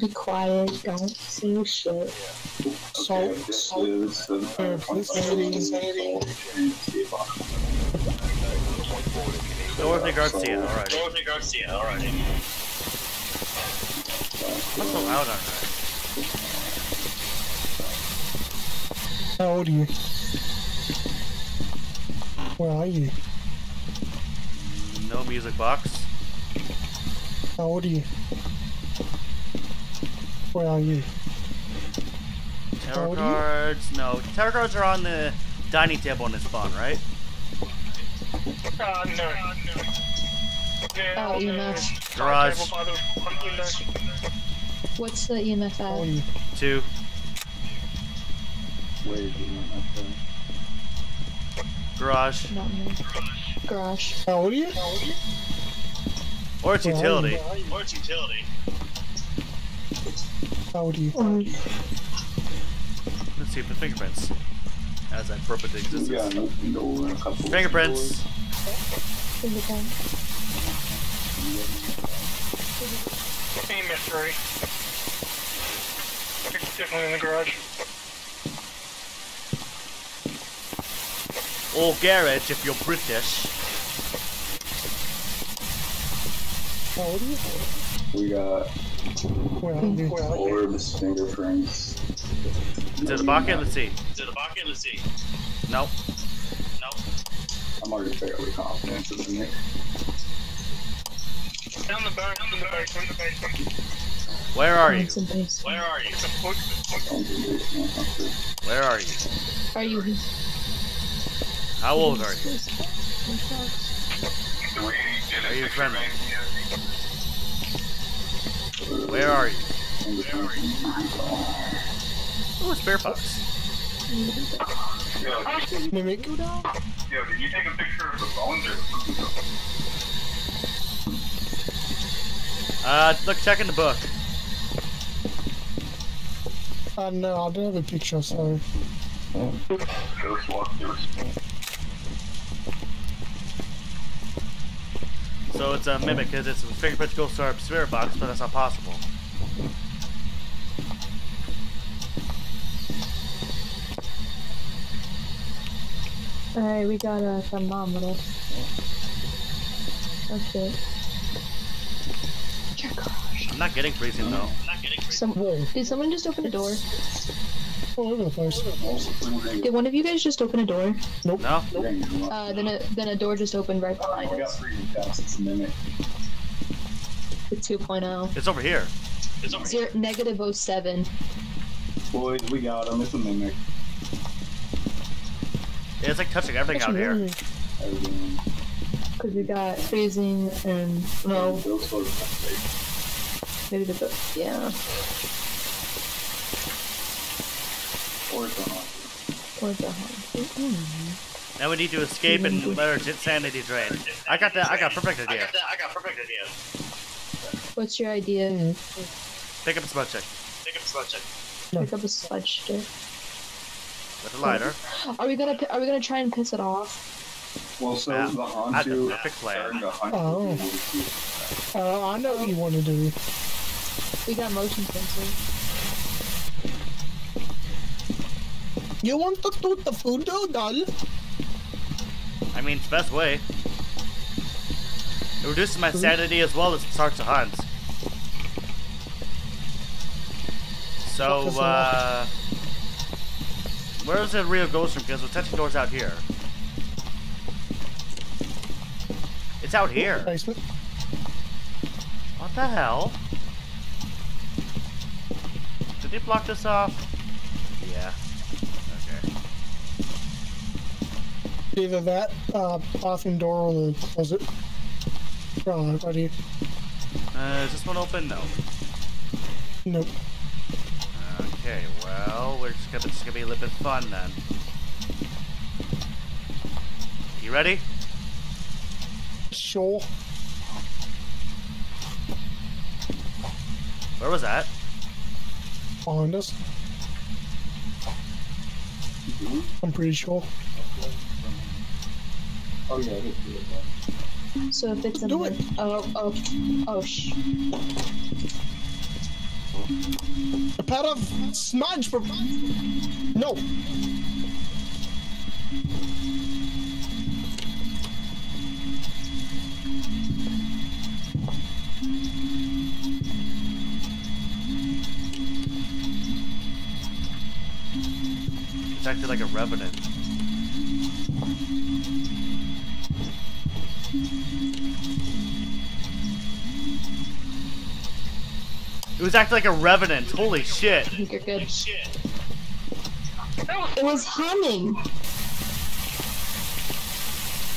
Be quiet, don't see shit. Yeah. Okay, so, this is Dorothy Garcia, alright. Dorothy Garcia, alright. That's so loud on that. How old are you? Where are you? No music box. How old are you? Where are you? Tarot cards? No. Tarot cards are on the dining table in this spawn, right? No. Oh, EMF. Garage. What's the EMF at? 2. Wait, garage. Not me. Garage. How old are you? Or it's utility. Or it's utility. Let's see for fingerprints. As I prop it to existence. Yeah, fingerprints. Fingerprints. Same mystery. It's definitely in the garage. Or garage if you're British. How do you? We got. Orbs, fingerprints. To the bucket, let's see. To the bucket, let's see. Nope. Nope. I'm already fairly confident, isn't it? Down the back, down the back, down the back. Where are you? Where are you? Where are you? Are you? How old are you? Are you friendly? Where are you? Oh, it's Bear Fox. Mimic. Did you take a picture of the bones or look, check in the book. No, I don't have a picture, sorry. So it's a mimic, because it's a fingerprints go to our spirit box, but that's not possible. Alright, we got a thermometer. That's it. Your gosh. I'm not getting freezing though. I'm not getting freezing. Did someone just open a door? All over the place. Did one of you guys just open a door? Nope. No. Nope. Then a door just opened right behind us. It's 2.0. It's over here. It's over here. Negative 07. Boys, we got him. It's a mimic. Yeah, it's like touching everything out here. Everything. Cause we got freezing and no. Maybe the book. Yeah. Now we need to escape and let our sanity drain. I got perfect idea. I got perfect idea. What's your idea? Pick up a smudge stick. Pick up a smudge stick. Pick up a smudge stick. With a lighter. Are we gonna try and piss it off? Well, so the onto the plan. Oh, I know what you want to do. We got motion sensors. You want to do the food doll? I mean, it's the best way. It reduces my sanity as well as it starts to hunt. So, where's the real ghost room? Because we're touching doors out here. It's out here. What the hell? Did they block this off? Yeah. Either that bathroom door or the closet. Right, right here. Is this one open? No. Nope. Okay, well, we're just gonna be a little bit fun then. You ready? Sure. Where was that? Behind us. I'm pretty sure. Oh yeah, it is. So if it's in the... Oh, oh, oh, shh. A pair of smudge. No. It's acted like a revenant. It was acting like a revenant. Holy shit. I think you're good. It was humming.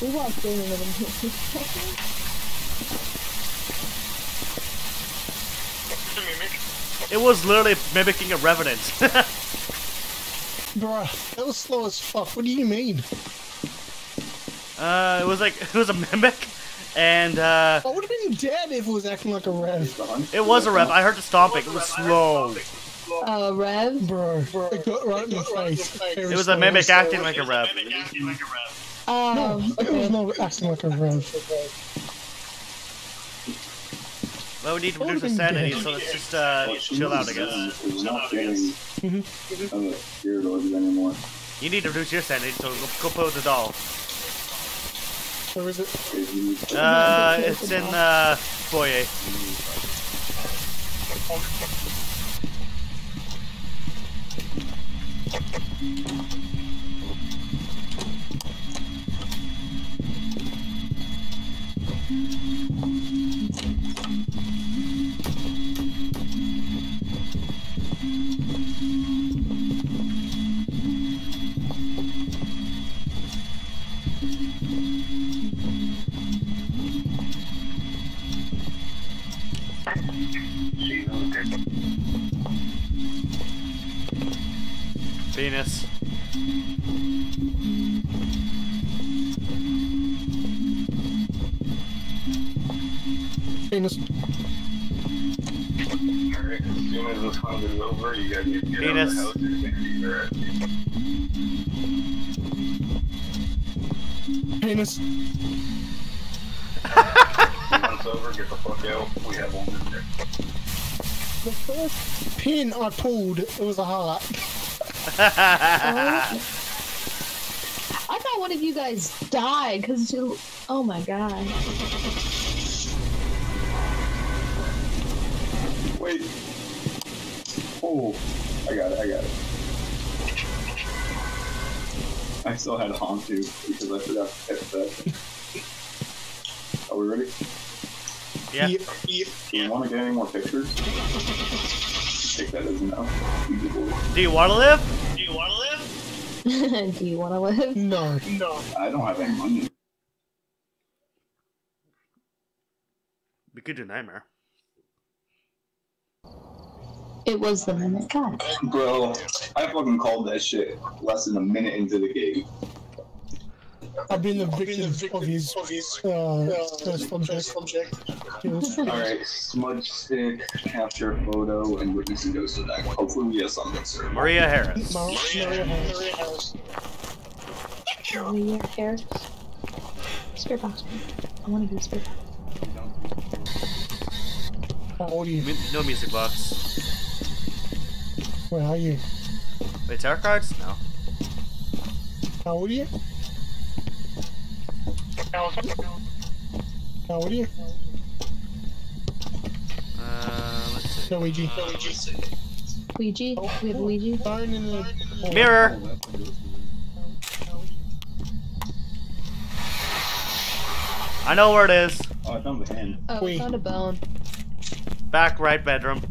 We walked in and it was literally mimicking a revenant. Bruh, that was slow as fuck. What do you mean? It was like, it was a mimic. And, I would have been dead if it was acting like a rev. It was a rev. I heard the stomping. It was slow. A rev? Bro. It got right in the face. It was a mimic acting like a rev. No, it was not acting like a rev. Well, we need to reduce the sanity, so let's just, chill out, I guess. Mm-hmm. You need to reduce your sanity, so go play with the doll. Where is it? It's in the foyer. Venus. Venus. Alright, as soon as this one is over, you guys need to get out of the house and be correct. Venus. Once over, get the fuck out. We have one in there. The first pin I pulled, it was a heart. I thought one of you guys died because you. Oh my god. Wait. Oh, I got it. I got it. I still had a honk too because I forgot to catch that. Are we ready? Yeah. Do you want to get any more pictures? Take that as no. Do you want to live? Do you want to live? Do you want to live? No. No. I don't have any money. We could do Nightmare. It was the minute. God. Bro, I fucking called that shit less than a minute into the game. I've been the victim of his first object. Alright, smudge stick, capture a photo, and witness and ghost attack. Hopefully we have something, sir. Maria Harris. Maria Harris. Maria Harris. Spirit box. I want to do spirit box. How are you? No music box. Where are you? Wait, tarot cards? No. How old are you? How old are you? Let's see. No, Ouija. Ouija? We have Ouija? Mirror! I know where it is. Oh, I found the hand. Oh, I found a bone. Back right bedroom.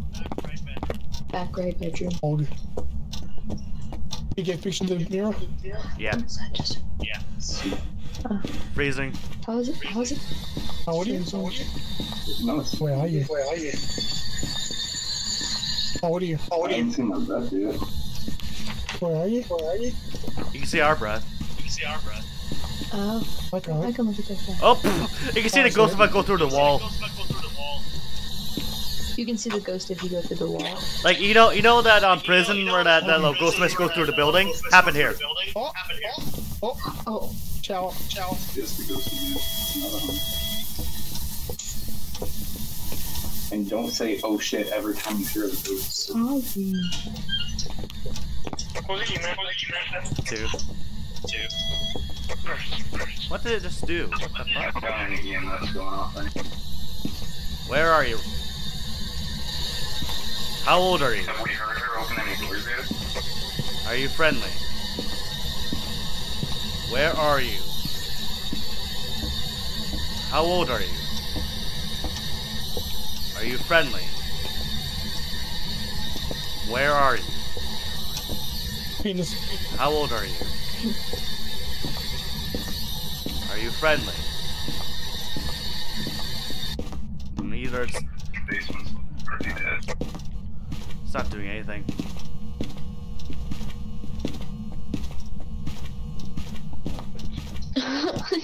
Back right bedroom. Hold it. You get fixed to the mirror? Yeah. Yeah. Freezing. How is it? How is it? How are you? No, it's where are you? Where are you? How are you? How are you? I haven't seen my breath yet. Where are you? Where are you? You can see our breath. You can see our breath. Oh. Okay. I can look at that breath. Oh! You can see the ghost if I go through the wall. You can see the ghost if you go through the wall. Like, you know that prison where that little ghost must go through the building? Happened here. Oh! Oh! Oh! Chow, chow. Yes, the ghost is and don't say "oh shit" every time you hear the boots. What did it just do? What the fuck? Where are you? How old are you? Are you friendly? Where are you? How old are you? Are you friendly? Where are you? Penis. How old are you? Are you friendly? Neither. It's not doing anything.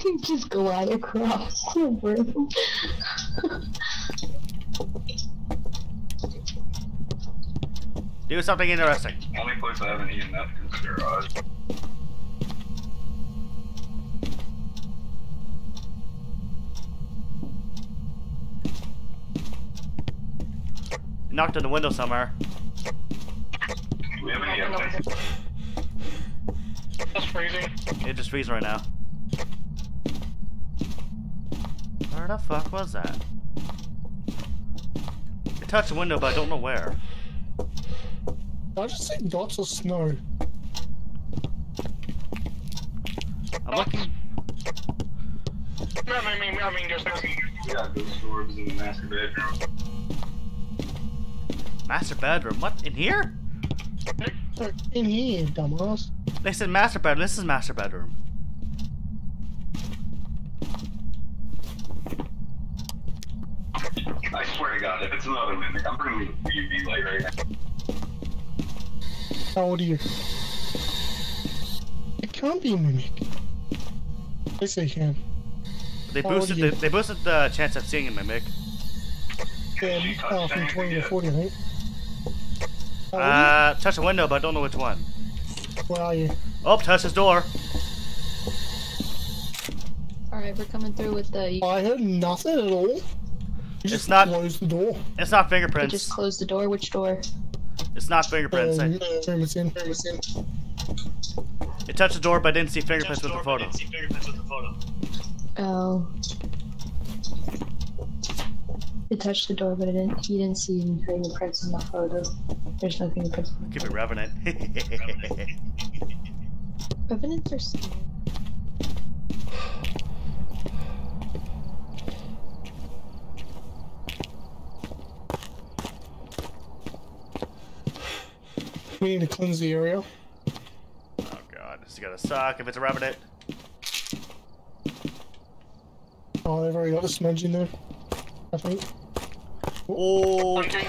You just glide across the room. Do something interesting. Only place I haven't eaten that is the garage. Knocked on the window somewhere. Do we have any evidence? That's freezing. It just freezes right now. Where the fuck was that? I touched the window, but I don't know where. I just see dots of snow. I'm looking. I mean, there's nothing. We got ghost orbs in the master bedroom. Master bedroom? What? In here? In here, dumbass. They said master bedroom. This is master bedroom. I swear to God, if it's another minute, I'm bringing the UV light right now. How old are you? It can't be a mimic. Yes, they can. They boosted the chance of seeing a mimic. Yeah, from 20 to 40, right? Touch the window, but I don't know which one. Where are you? Oh, touch this door. Alright, we're coming through with the... I heard nothing at all. You just closed the door. It's not fingerprints. You just closed the door? Which door? It's not fingerprints. It's in. It touched the door, but I didn't see fingerprints with the photo. Oh. It touched the door, but he didn't see any fingerprints in the photo. There's no fingerprints. Give it Revenant. Revenants are scary. We need to cleanse the area. Oh god, this is gonna suck if it's a rabbit. Oh, they've already got a smudge in there, I think. Oh! Okay.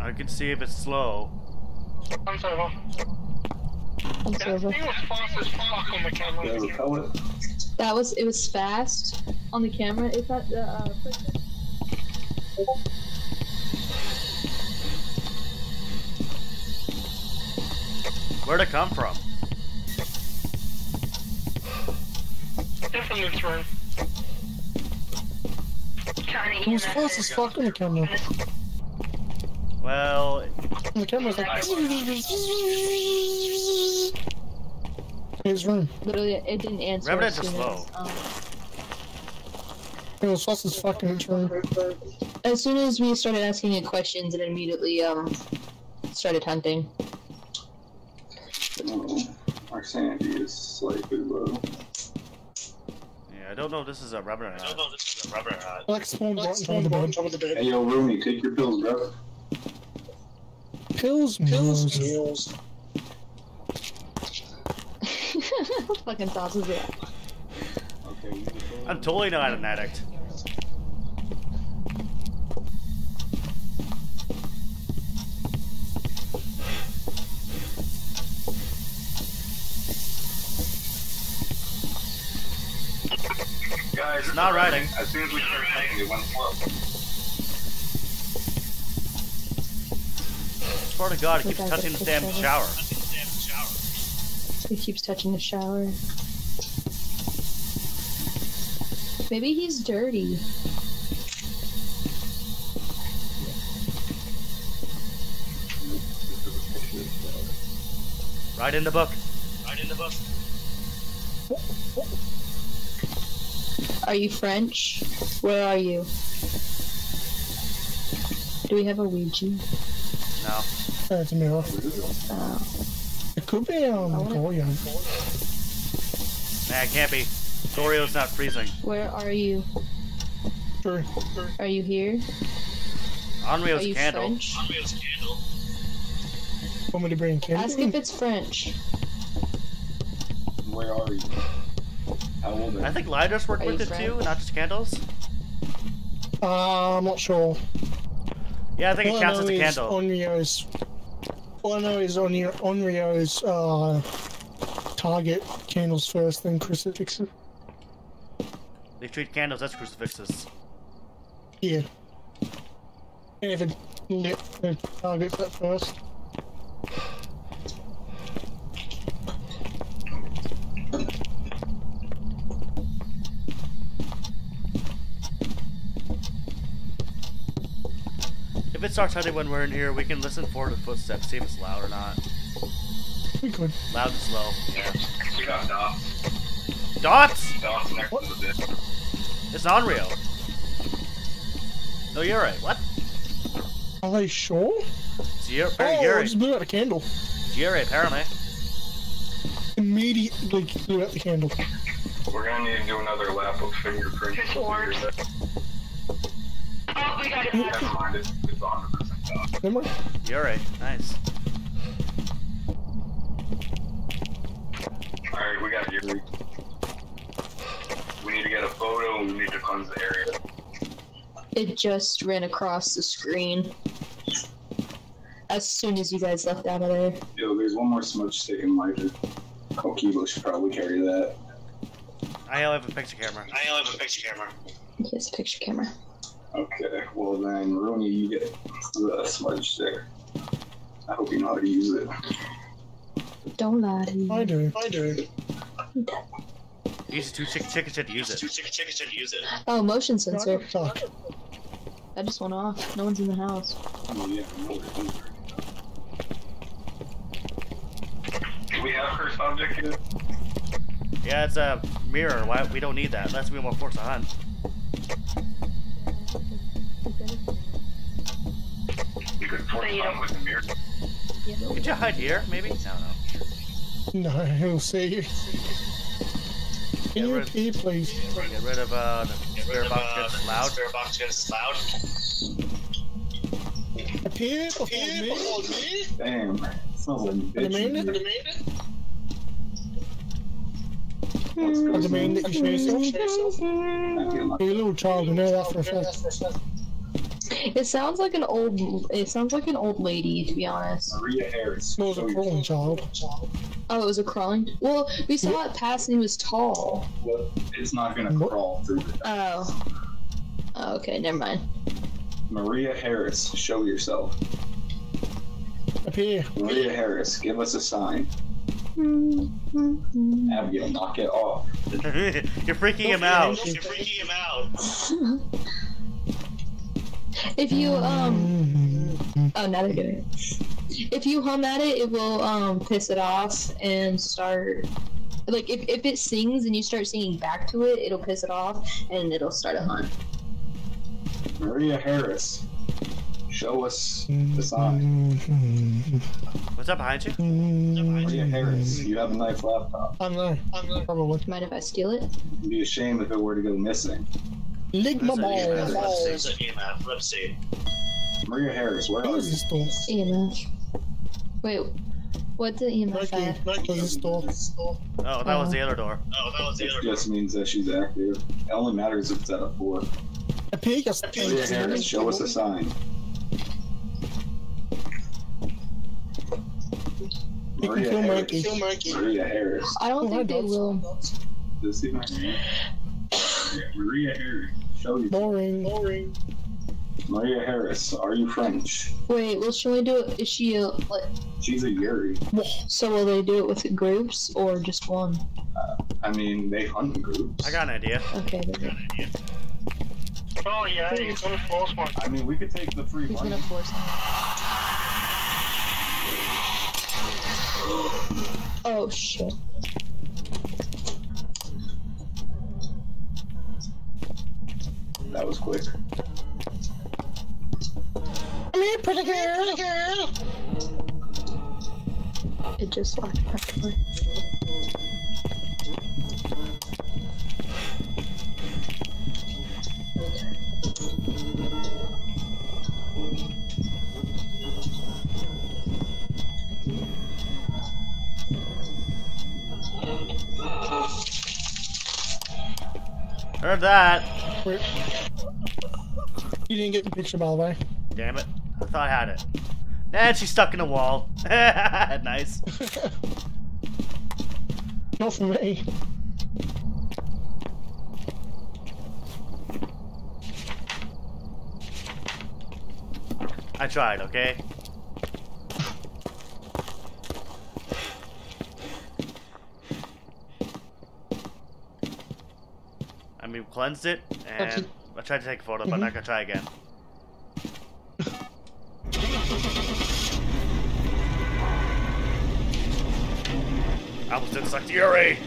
I can see if it's slow. I'm sorry, that thing was fast as fuck on the camera. It was fast on the camera. Is that the, where'd it come from? It's from this room. It was fast as fuck on the camera. Well, the camera's like his room. Literally, it didn't answer. Revenants are slow. It was fast as fucking its room. As soon as we started asking it questions, it immediately started hunting. Our sanity is slightly low. Yeah, I don't know if this is a Revenant. I don't know if this is a Revenant. Alex, one on top of the bed. Hey, yo, Rooney, take your pills, bro. Pills. Fucking tosses it. I'm totally not an addict. guys. It's not riding. As soon as we started typing, it went slow. Swear to God, it keeps touching the damn shower. He keeps touching the shower. Maybe he's dirty. Right in the book. Right in the book. Are you French? Where are you? Do we have a Ouija? No. It's a mirror. Oh. It could be Goryeo. Nah, it can't be. Goryeo's not freezing. Where are you? Sure. Are you here? Onryo's candle. Onryo's candle. Want me to bring candle? Ask if it's French. Where are you? How old are you? I think lighters work with it too, not just candles. I'm not sure. Yeah, I think it counts as a candle. All I know is Onryo's target candles first, then crucifixes. They treat candles as crucifixes. Yeah. And if it lit, they target that first. If it starts heading when we're in here, we can listen for the footsteps, see if it's loud or not. We could. Loud and slow. Yeah. We got dots. Dots? Dots next to the bit. It's Onryo. No, you're right. What? Are they sure? It's Yuri. I just blew out a candle. It's Yuri, apparently. Immediately blew out the candle. We're gonna need to do another lap of fingerprints. Oh, we got it. Never mind, it's 100% off. You're right. Nice. Alright, we got Yuri. We need to get a photo and we need to cleanse the area. It just ran across the screen as soon as you guys left out of there. Yo, there's one more smudge stick in lighter. Okibo should probably carry that. I only have a picture camera. I only have a picture camera. Yes, picture camera. Okay, well then, Rooney, you get the smudge stick. I hope you know how to use it. Don't lie to me. I do. I do. Use two tickets to use it. Two tickets to use it. Oh, motion sensor. Fuck. That just went off. No one's in the house. Oh yeah. Do we have first object here? Yeah, it's a mirror. Why we don't need that? That's we want force to hunt. You could force a hunt with the mirror. Yeah. Could you hide here, maybe? No. No, he'll see you. Can you repeat, please? Get rid of the spare box gets loud. Spare box gets loud. Appear before me? Damn. Sounds like bitch. I demand that you show yourself. You're a little child, you know that for a fact. It sounds like an old lady, to be honest. Maria Harris. No, it was a crawling child. Oh, it was a crawling. Well, we saw it pass, and he was tall. Well, it's not gonna crawl through the house. Oh. Okay, never mind. Maria Harris, show yourself. Up here. Maria Harris, give us a sign. Abigail, knock it off. You're freaking him out. You're freaking him out. If you oh, now they're doing it. If you hum at it, it will piss it off and start like if it sings and you start singing back to it, it'll piss it off and it'll start a hunt. Maria Harris, show us the sign. What's up behind you? Maria Harris, you have a nice laptop. I'm there. Probably. Mind if I steal it? It'd be a shame if it were to go missing. Ligma balls. There's an EMF. Let's see. Maria Harris, where are you? EMF. Wait, what did EMF have? Oh, that was the other door. It just means that she's active. It only matters if it's at a 4. Maria Harris, show us a sign. Maria Harris. I don't think they will. Does he see my name? Maria Harris. Show you. Boring. Maria Harris, are you French? Wait, what shall I do? Is she a... What? She's a Yuri. So will they do it with groups or just one? I mean, they hunt in groups. I got an idea. Okay, I got an idea. Oh yeah, he's gonna force one. I mean, we could take the free money. He's gonna force one. Oh shit. That was quick. Come here, pretty girl. It just locked back away. Heard that. Wait. You didn't get the picture, by the way. Damn it. I thought I had it. Nah, she's stuck in a wall. Nice. Not for me. I tried, okay? I mean, cleansed it, and I tried to take a photo, but I'm not gonna try again. I almost did suck the Yuri!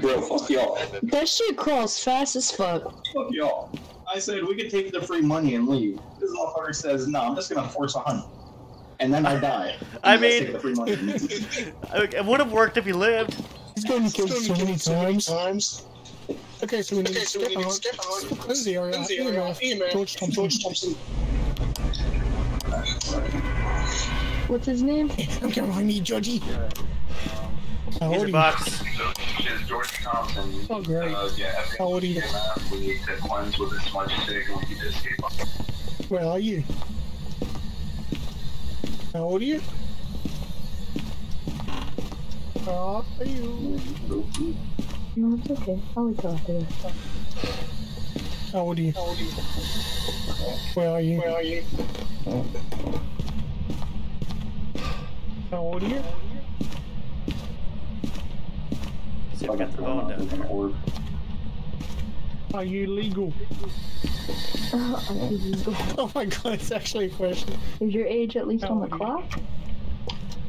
Bro, fuck y'all. That shit crawls fast as fuck. Fuck y'all. I said we could take the free money and leave. This motherfucker says, no, I'm just gonna force a hunt. And then I die. I mean, it would have worked if he lived. He's been killed so many times. Okay, so we need to step on. Cleanse the area. EMF. George Thompson. What's his name? Don't get behind me, Georgie. Here's a box. George Thompson. Oh, great. How old are you? We need to cleanse with a smudge stick and we need to escape. Where are you? How old are you? How are you? No, it's okay. I'll wait till after this. How old are you? Where are you? How old are you? See if I got the bone down there. Are you legal? I'm illegal. Oh my god, it's actually a question. Is your age at least on the clock?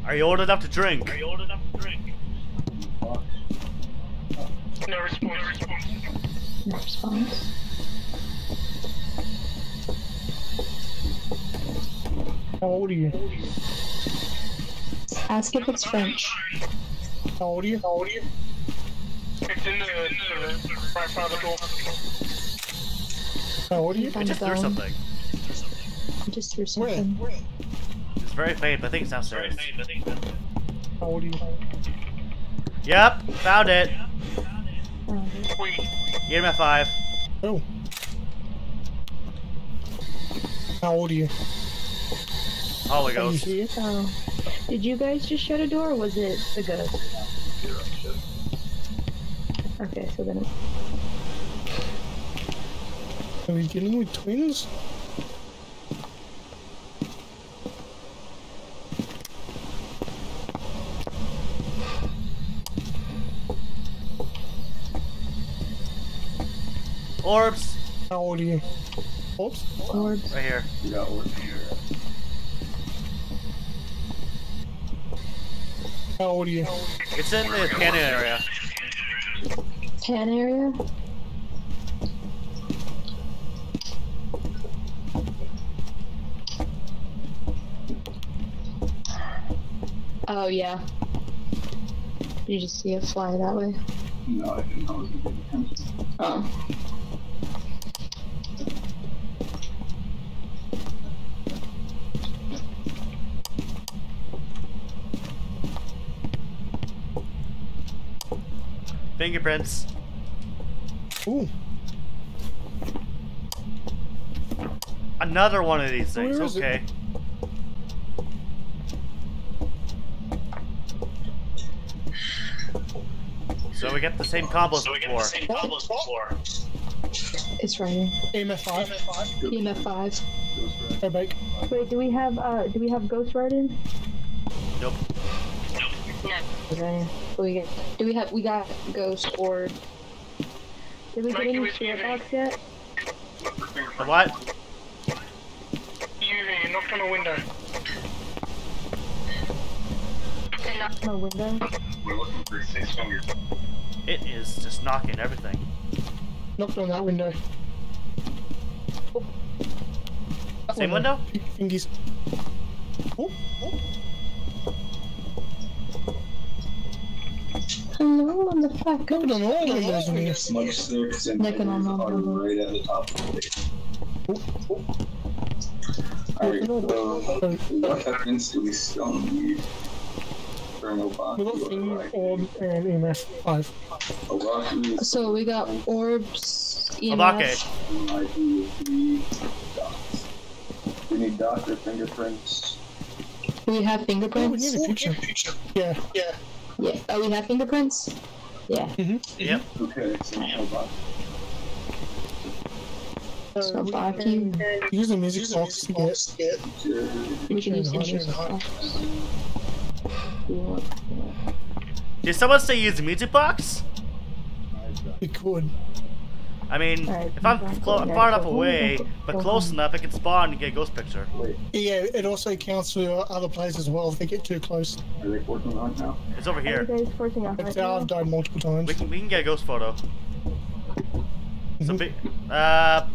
Are you old enough to drink? No response. How old are you? Ask if it's French. How old are you? It's in the right side of the door. Oh, what do you think? I just threw something. Where? It's very faint, but I think it's downstairs. How old are you? Yep, found it. Get him at 5. Oh. How old are you? Oh, it goes. Oh. Did you guys just shut a door, or was it the ghost? Okay, so then it's... Are we dealing with twins? Orbs! How old are you? Orbs? Orbs. Right here. You got orbs here. How old are you? It's in the can area. Can area? Oh, yeah. Did you just see it fly that way? No, I didn't know it was going to be. Oh. Fingerprints. Ooh. Another one of these things, okay. So we get the same combos before. It's right here. EMF 5. EMF 5. Hey, Mike. Wait, do we have Ghost Rider? Nope. No. Okay. We got Ghost Orb. Did we get any spirit box yet? What? You knocked on a window. I knocked on a window? We're looking for 6 fingers. It is just knocking everything. Knocked on that window. Oh. That same window? Fingies. Oh. Oh. Hello, I'm the fat guy. Knocking on all the windows in here. Most circuits and windows are right at the top of the page. Oh. Oh. Alright, so what happens if we still need thermal box? We got thing, orb, and EMF 5. So we got orbs, EMF. We need dots or fingerprints. We have fingerprints? Oh, we need a picture. Yeah. Yeah. Yeah. Oh, we have fingerprints? Yeah. Mm-hmm. Yep. Okay, so thermal box. So use the music box to get. We can use music box. Did someone say use the music box? We could. I mean, if I'm far enough away, but close enough, I can spawn and get a ghost picture. Yeah, it also counts for other players as well if they get too close. Are they forcing on now? It's over here. I've died multiple times. We can get a ghost photo. So, are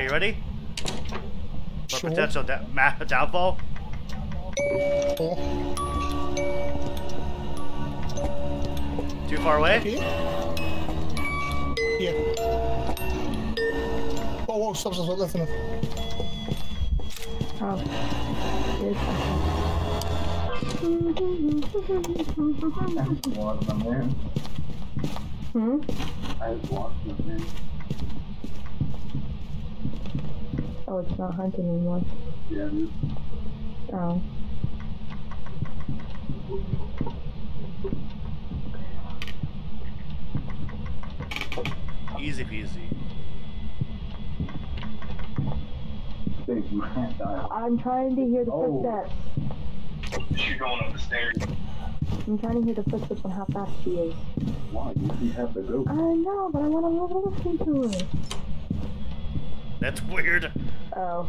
you ready? For sure. Potential downfall? Oh. Too far away? Yeah. Oh, whoa, stop, left enough. Oh. Hmm? I blocked them in. Oh, it's not hunting anymore. Yeah, it is. Oh. Easy peasy. I'm trying to hear the footsteps. She's going up the stairs. I'm trying to hear the footsteps on how fast she is. Why? You have the rope. I know, but I want to listen to it. That's weird. Oh.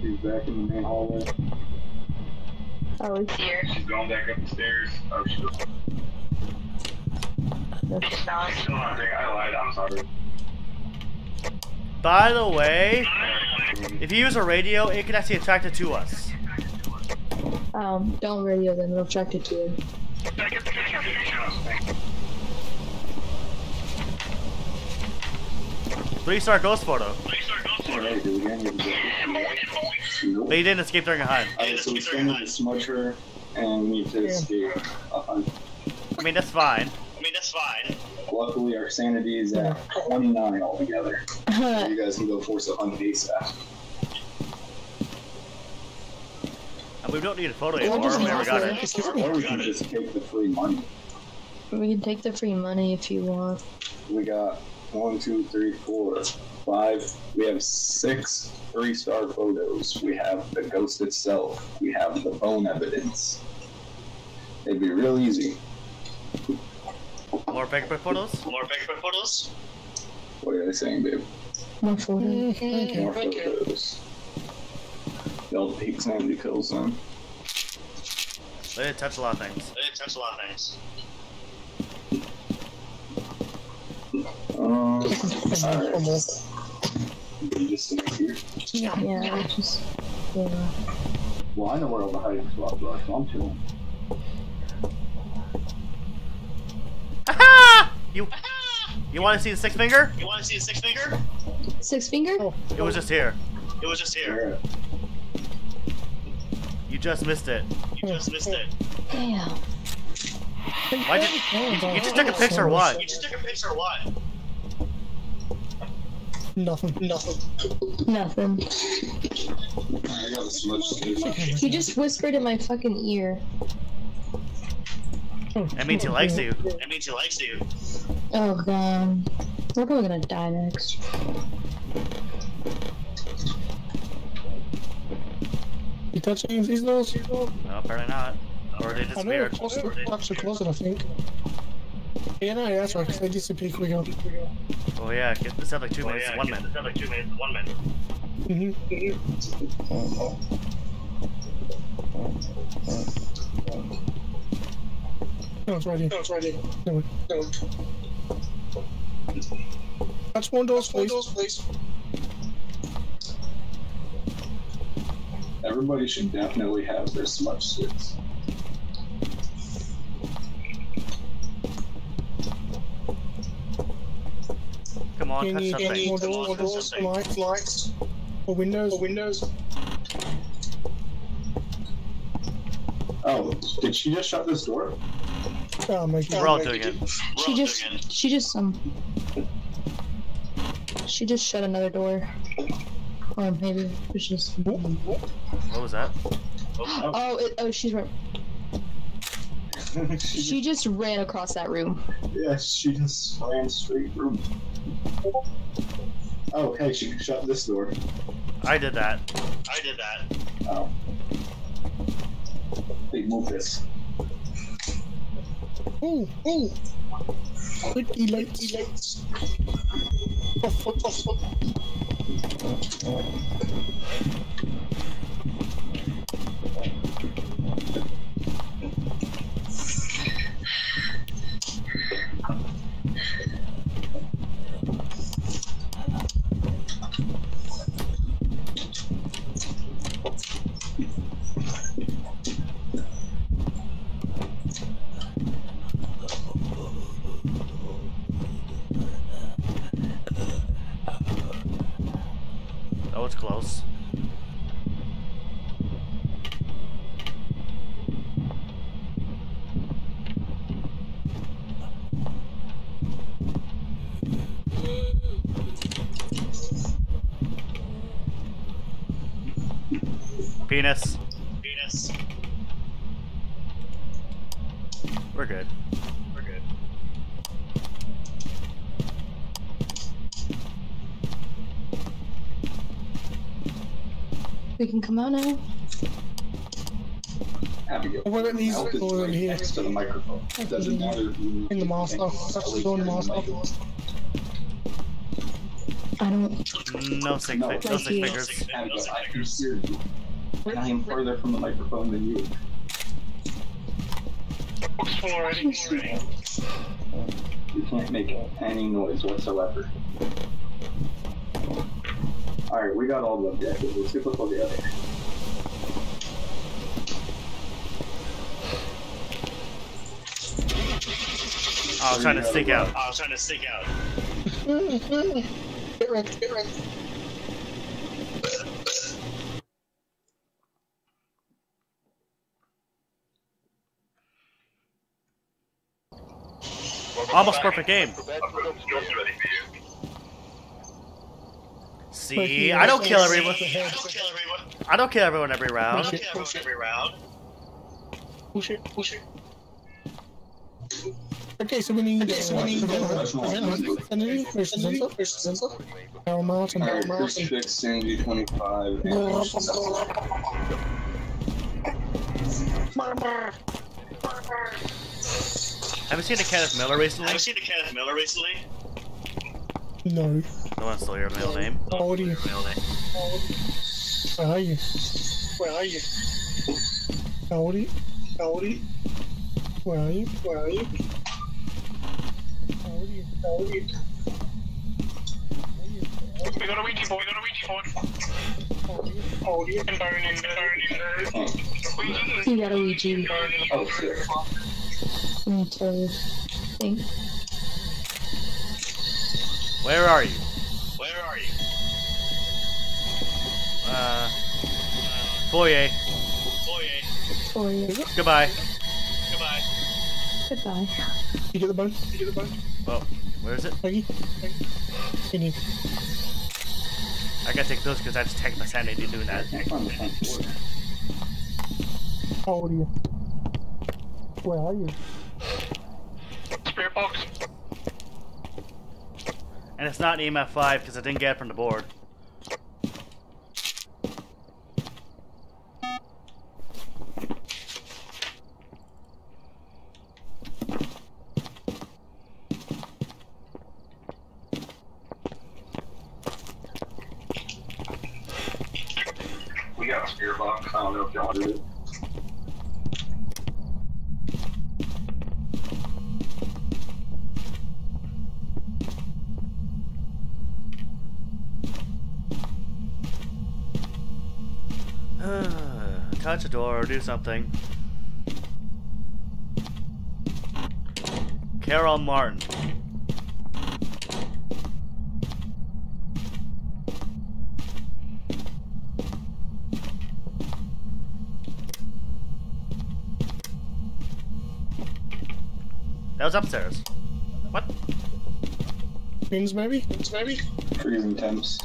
She's back in the main hallway. Oh, it's here. She's going back up the stairs. Oh, she's going. That's not. I lied. I'm sorry. By the way, if you use a radio, it can actually attract it to us. Don't radio them. It'll attract it to you. Three-star ghost photo. They didn't escape during a hunt. Alright, so we stand with the smudger and we need to escape a hunt. I mean, that's fine. Luckily, our sanity is at 29 altogether. So you guys can go force a hunt ASAP. And we don't need a photo anymore. We never got it. Or we can just take the free money. We can take the free money if you want. We got 1, 2, 3, 4, 5. We have 6 3-star photos. We have the ghost itself. We have the bone evidence. It'd be real easy. More paperback photos? What are they saying, babe? More photos. More photos. They'll take time to kill some. They didn't touch a lot of things. Alright. You just sit here? Yeah. Yeah. Well, I know where all the hiding spots are, so I'm chilling. Aha! You want to see the 6-finger? Oh. It was just here. You just missed it. Damn. You just took a picture or what? Nothing. You just whispered in my fucking ear. That means he likes you. Oh god. We're probably gonna die next. You touching these doors? No, apparently not. Or they disappeared. Actually close it, I think. Yeah, no, yeah, that's right, because they disappear quicker. Oh yeah, this had like 2 minutes to 1 minute. No, it's right here. No, no. That's one door, please. Everybody should definitely have their smudge sticks. Come on, touch something. Any more doors, lights, or windows, Oh, did she just shut this door? Oh my god. We're all doing it. She just shut another door. Or maybe it was just... What was that? Oh, she's right. She just ran across that room. Yeah, she just ran straight through. Oh, hey, she shut this door. I did that. Oh. Hey, move this. Ooh, ooh. Pretty lights. Penis. We're good. We can come out now. Abigail. What are these people in here? Next to the microphone. It doesn't matter. In the master. That's the master. I don't. No sick fingers. I can hear you. And I am further from the microphone than you. Already. You can't make any noise whatsoever. Alright, we got all the objectives. Let's see what's on the other. I was trying to stick out. Get wrecked, Almost perfect game. See, I don't kill everyone. Every round. Push it, Okay, so we need Carol Martin. Sandy 25. Have you seen a Kenneth Miller recently? No. No one stole your real name. How are you? Where are you? We got a Ouija board. You got a Ouija. Oh, sure. Where are you? Foyer. Goodbye. You get the button? Oh, where is it? I gotta take those because I just take my sanity doing that. How old are you? Where are you? folks. And it's not EMF 5 because I didn't get it from the board. Touch a door or do something. Carol Martin. That was upstairs. What? Means maybe? It's maybe? Freezing temps.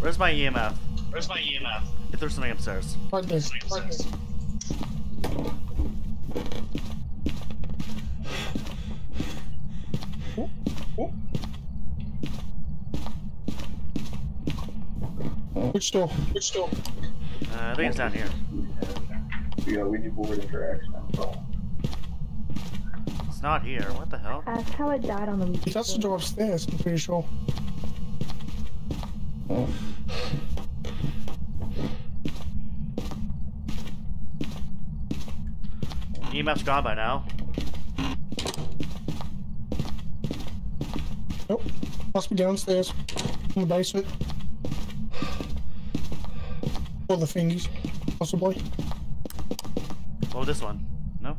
Where's my EMF? Where's my EMF? If there's something upstairs. Upstairs. Oh, oh. Which door? Which door? I think it's down here. Yeah, we need board interaction. It's not here. What the hell? That's how it died on the Ouija. That's the door upstairs, I'm pretty sure. Oh. EMF's gone by now. Nope. Must be downstairs. In the basement. Or the thingies, possibly. Oh, this one. No?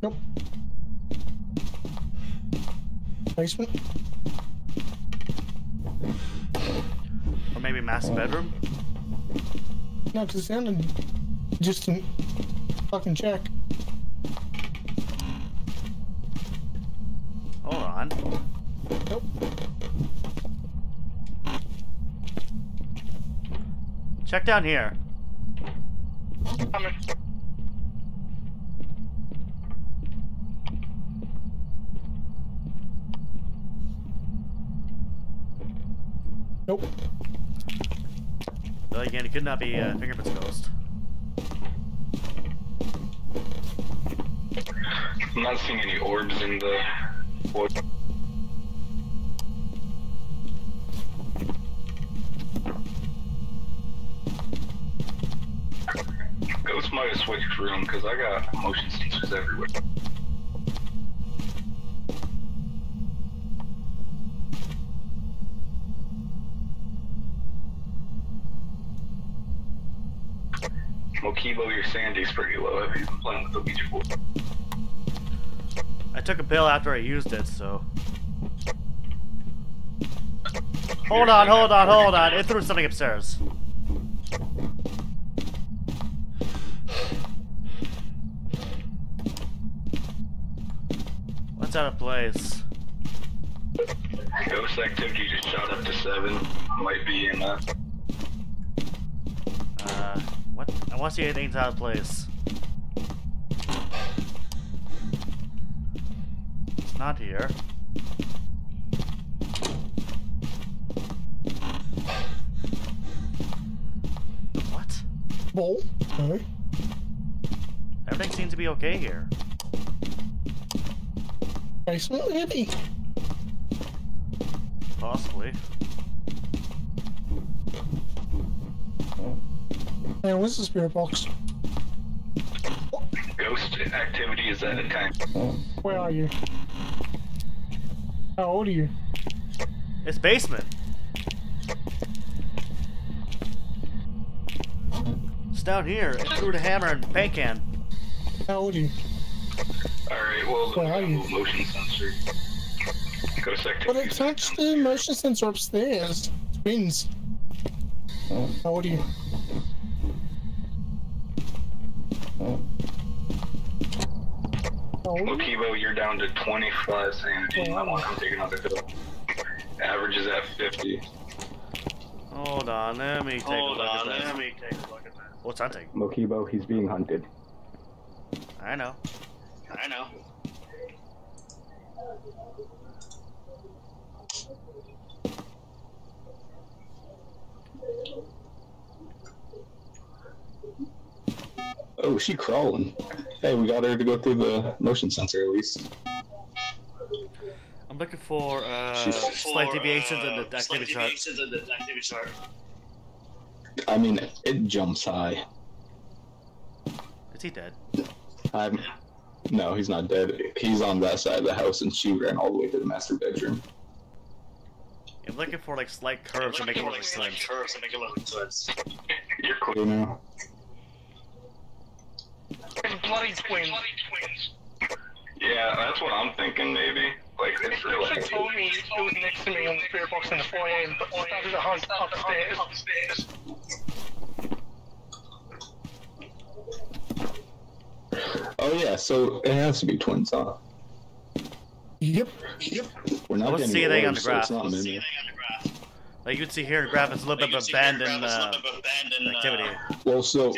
Nope. Basement. Or maybe master bedroom? No, because it sounded distant. Fucking check. Hold on. Nope. Check down here. Coming. Nope. Well, again, it could not be a fingerprints ghost. I'm not seeing any orbs in the board. Ghost might have switched room because I got motion sensors everywhere. Mokibo, your sandy's pretty low. I've been playing with the Ouija board. I took a pill after I used it, so... Hold on, hold on, hold on. It threw something upstairs. What's out of place? Ghost activity just shot up to 7. Might be in a... what? I want to see anything's out of place. Not here. What? Ball. Okay. Everything seems to be okay here. Basement maybe. Possibly. Hey, where's the spirit box? Ghost activity is at a time. Where are you? How old are you? It's basement. It's down here. It threw the hammer and paint can. How old are you? Alright, well, the motion sensor. But it touched the motion sensor upstairs. Twins. How old are you? Okibo, you're down to 25 sanity. I'm taking out the pill. Average is at 50. Hold on, let me take a look at that. What's hunting? Mokibo, he's being hunted. I know. I know. Oh, she crawling. Hey, we got her to go through the motion sensor at least. I'm looking for slight deviations in the activity chart. I mean, it jumps high. Is he dead? No, he's not dead. He's on that side of the house, and she ran all the way to the master bedroom. I'm looking for like slight curves to make it look slimes. You're cool now. There's bloody twins. Yeah, that's what I'm thinking, maybe. Like, it's really. You should have told me it was next to me on the spirit box in the foyer, but I started to hunt upstairs. Oh yeah, so it has to be twins, huh? Yep. Yep. We're not getting anything on the graph. Like you can see here, the graph is a little bit of abandoned activity. Well, so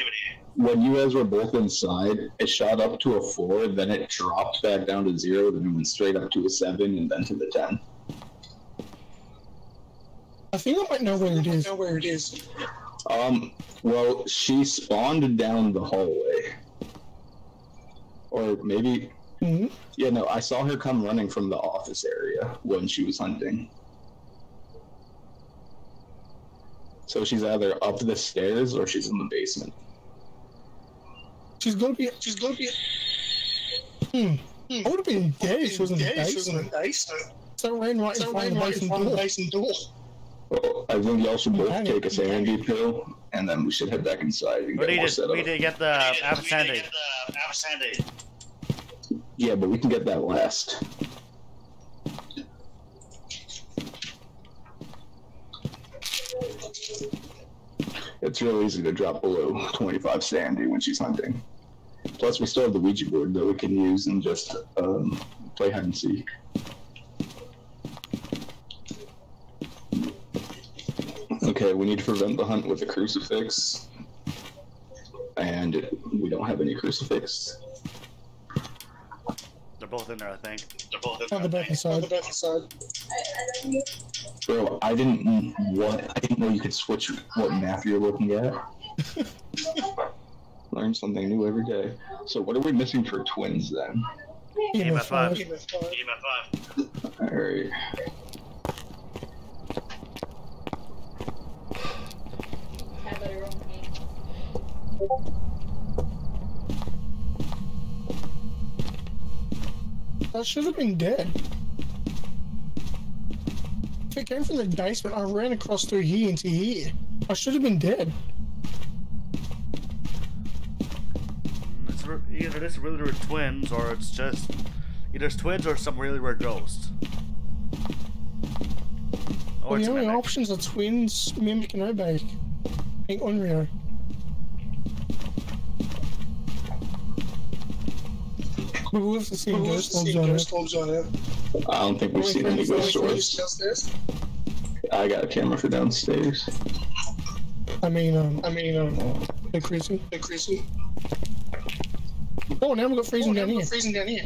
when you guys were both inside, it shot up to a 4, then it dropped back down to 0, then it went straight up to a 7, and then to the 10. I think I might know where it is. Well, she spawned down the hallway. Or maybe... Mm-hmm. Yeah, no, I saw her come running from the office area when she was hunting. So she's either up the stairs or she's in the basement. She's gonna be. I would have been dead if she was in the basement. So ran right in front of the basement door. Well, I think y'all should both take a sanity pill, and then we should head back inside and get more set up. We need to get the sanity. Yeah, but we can get that last. It's real easy to drop below 25 sanity when she's hunting. Plus, we still have the Ouija board that we can use and just play hide and seek. Okay, we need to prevent the hunt with a crucifix. And we don't have any crucifix. They're both in there, I think. They're both in there. On the back side. Bro, I didn't know you could switch what map you're looking at. Learn something new every day. So what are we missing for twins then? EMF 5. EMF 5. Alright. I should have been dead. If I came from the basement, I ran across through here into here. I should have been dead. It's either this really were twins, or it's just either it's twins or some really rare ghosts. Well, the only options are twins, mimic, and obey. Being unreal. We'll have to see ghost orbs on it. I don't think we've seen any ghost orbs. I got a camera for downstairs. They're crazy. Oh, now we got freezing down here.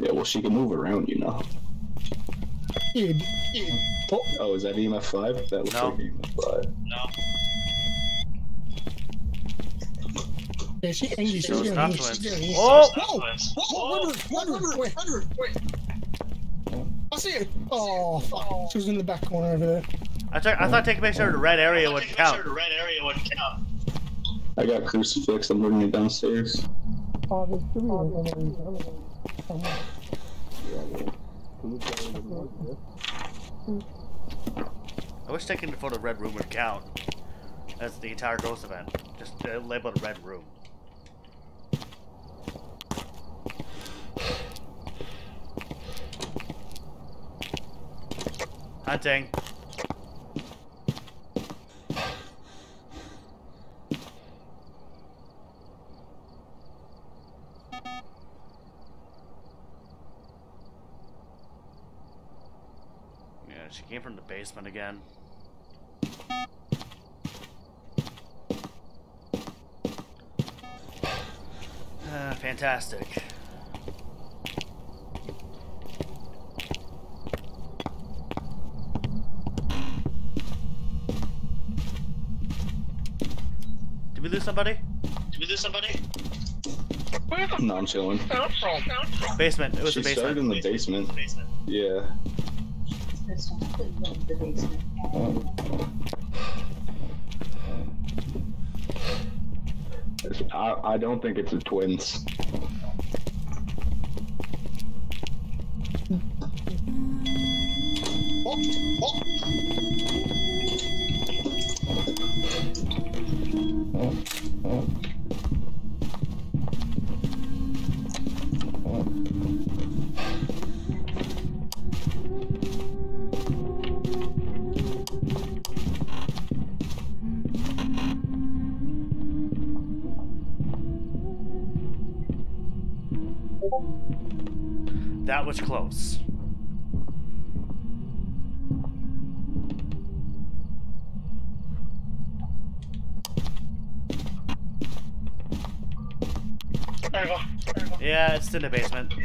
Yeah, well, she can move around, you know. Yeah. Oh, is that EMF 5? That looks like EMF 5. No. Yeah, she angry. She's getting angry. Oh! Wait. I see it. Oh, fuck. She was in the back corner over there. I thought taking a picture of the red area would count. I got crucifix. I'm bringing it downstairs. I wish taking the photo of red room would count. That's the entire ghost event. Just label the red room. Hunting. Yeah, she came from the basement again. Fantastic. somebody? Did we do somebody? Where the I'm chilling. Basement. It was the basement. She started in the basement. Yeah. I don't think it's the twins. That was close. Yeah, it's in the basement. For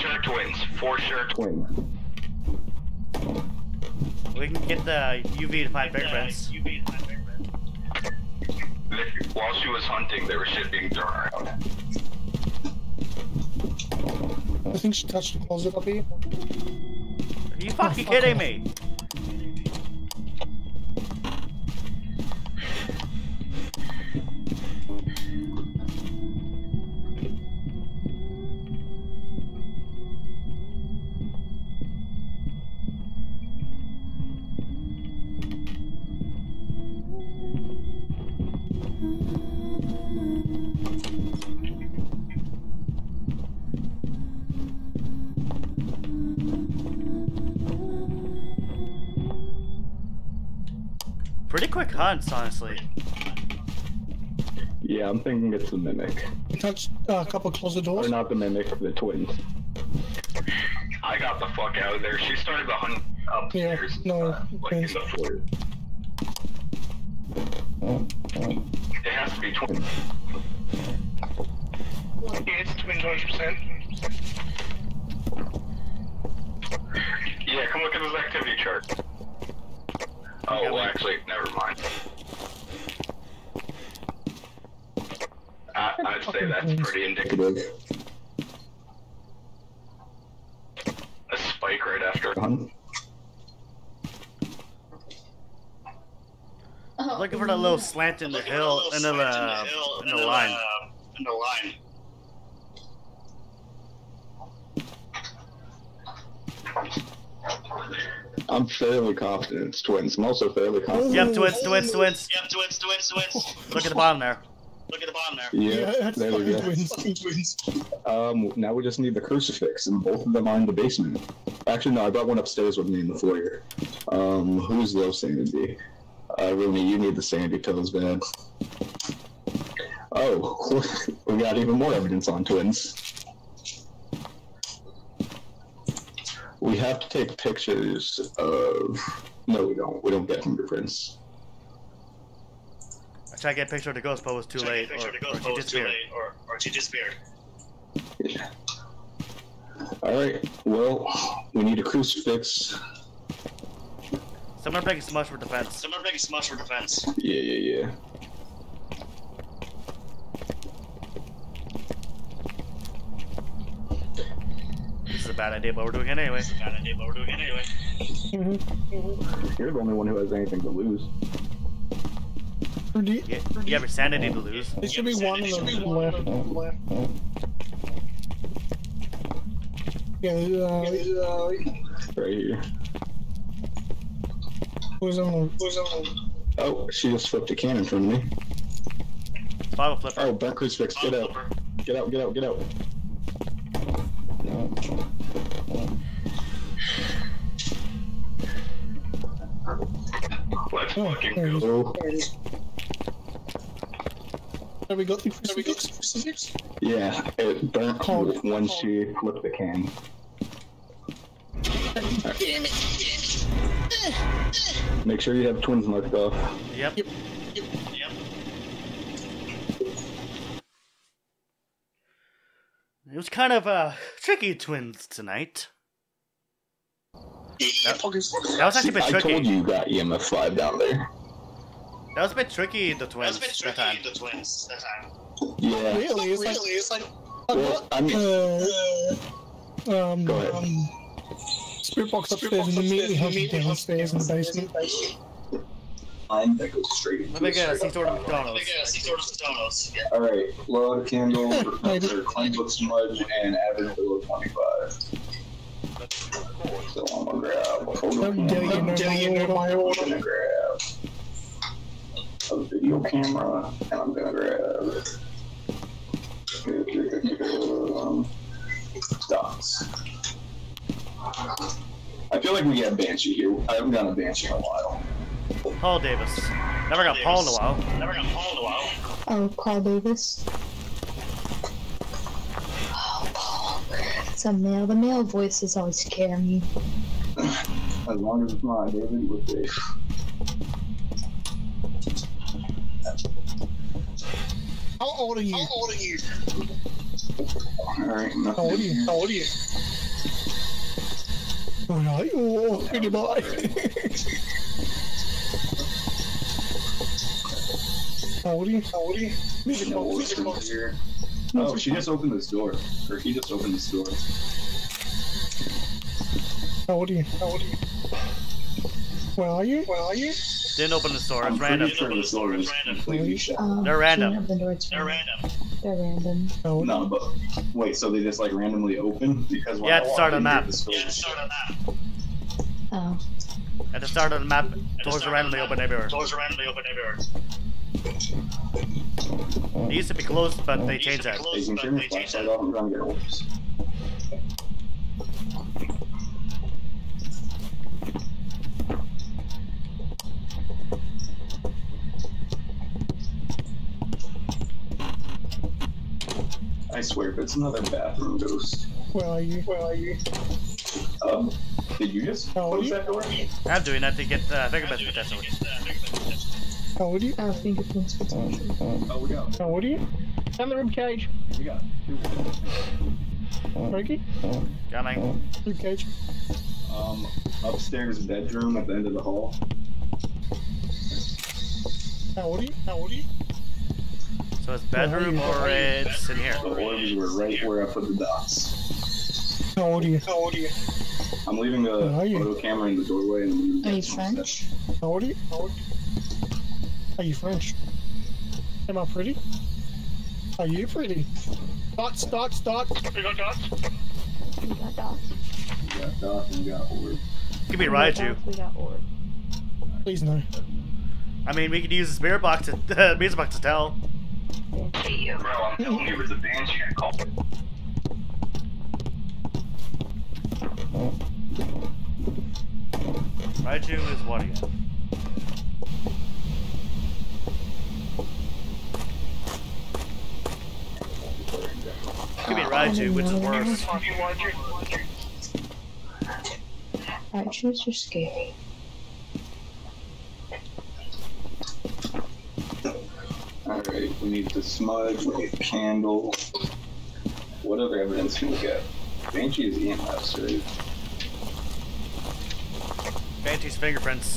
sure twins. For sure twins. We can get the UV to find fingerprints. While she was hunting, there was shit being thrown around. I think she touched the closet up here. Are you fucking kidding me? Pretty quick hunts, honestly. Yeah, I'm thinking it's the mimic. I touched a couple of closet doors. Or not the mimic, the twins. I got the fuck out of there. She started the hunt upstairs. Yeah, no, like in the floor. It has to be twins. Yeah, it's twins 100%. Yeah, come look at this activity chart. Oh, well, actually, never mind. I'd say that's pretty indicative. A spike right after. Looking for the little slant in the hill, and in the line. In the line. I'm fairly confident it's twins. I'm also fairly confident. Yep, twins. Yep, twins. Look at the bottom there. Yeah, that's there we go. Twins. Now we just need the crucifix, and both of them are in the basement. Actually, no, I brought one upstairs with me in the foyer. Who's low sanity? Rooney, you need the sanity pills, man. Oh, we got even more evidence on twins. We have to take pictures of... No, we don't. We don't get fingerprints. I tried to get a picture of the ghost, but it was too late. Or she disappeared. Yeah. Alright, well, we need a crucifix. Someone break a smush for defense. Yeah. Bad idea, but we're doing it anyway. You're the only one who has anything to lose. You have your sanity to lose. There should be one left. Yeah, right here. Who's on? Oh, she just flipped a cannon from me. Bottle flipper. Oh, back crucifix. Get out. Get out. Let's fucking go. Have we got the crucifix? Yeah, it burnt when she flipped the can. Right. Damn it. Make sure you have twins marked off. Yep. It was kind of tricky twins tonight. That was actually a bit tricky. I told you got EMF 5 down there. That was a bit tricky, the twins. Yeah. Really? Go ahead. Spirit box upstairs and immediately help me downstairs in the basement. That goes straight. Let me get a seat order McDonald's. Yeah. Alright, load candle, clean book smudge, and average below 25. So I'm gonna grab a photo camera, grab a video camera, and I'm gonna grab dots. I feel like we got Banshee here. I haven't gotten a Banshee in a while. Paul Davis. Never got Paul in a while. Oh, Paul Davis. Oh, Paul. It's a male. The male voices always scare me. As long as it's not David, we're safe. How old are you? Alright, nothing. Alright, oh, goodbye. How old are you? Here. Oh, she just opened this door. Or he just opened this door. How old are you? Where are you? Didn't open the store. It's random. They're random. They're random. No, but wait. So they just like randomly open because yeah, at the start of the map. Oh. At the start of the map, doors are randomly open everywhere. They used to be closed, but they changed that. They can turn the flashlight off and run their orders. I swear, if it's another bathroom ghost. Where are you? Did you just close that door? I'm doing that to get fingerprints potential. How old are you? Fingerprints potential. We got. How old are you? Down the rib cage. We got. Ricky? Coming. Rib cage. Upstairs bedroom at the end of the hall. How old are you? So it's bedroom or it's in here. The orbs were right where I put the dots. How old are you? I'm leaving the photo camera in the doorway. And are you French? How old are you? Are you French? Am I pretty? Are you pretty? Dots. We got dots and we got orb. Give me a Raiju. We got orb. Please no. I mean, we could use the spirit box to tell. Hey, bro, I'm telling you, there's a Banshee. I called it. Raiju is what again? It could be Raiju, which is worse. Raiju's are scary. Alright, we need the smudge, we need the candle. What other evidence can we get? Banshee is EMFs, right? Banshee's fingerprints.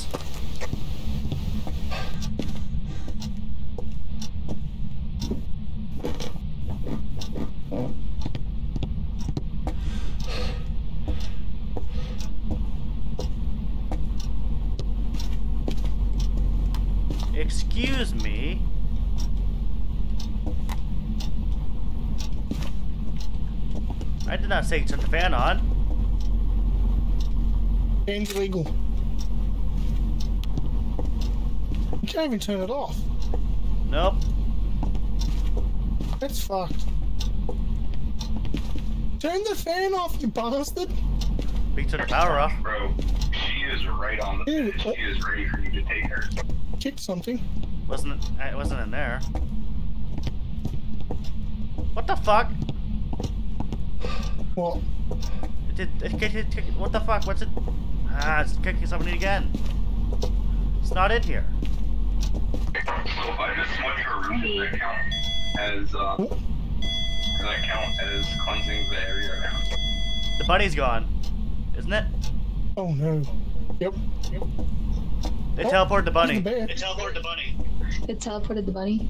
Excuse me. I did not say turn the fan on. Fan's illegal. You can't even turn it off. Nope. That's fucked. Turn the fan off, you bastard! We can turn the power off. Bro, she is right on the bed. She is ready for you to take her. Kick something. It wasn't in there. What the fuck? What? It what the fuck? What's it? Ah, it's kicking somebody again. It's not in here. So if I just smudge her room, does that count as cleansing the area around? The bunny's gone, isn't it? Oh no. Yep. They teleported the bunny. They teleported the bunny. It teleported the bunny.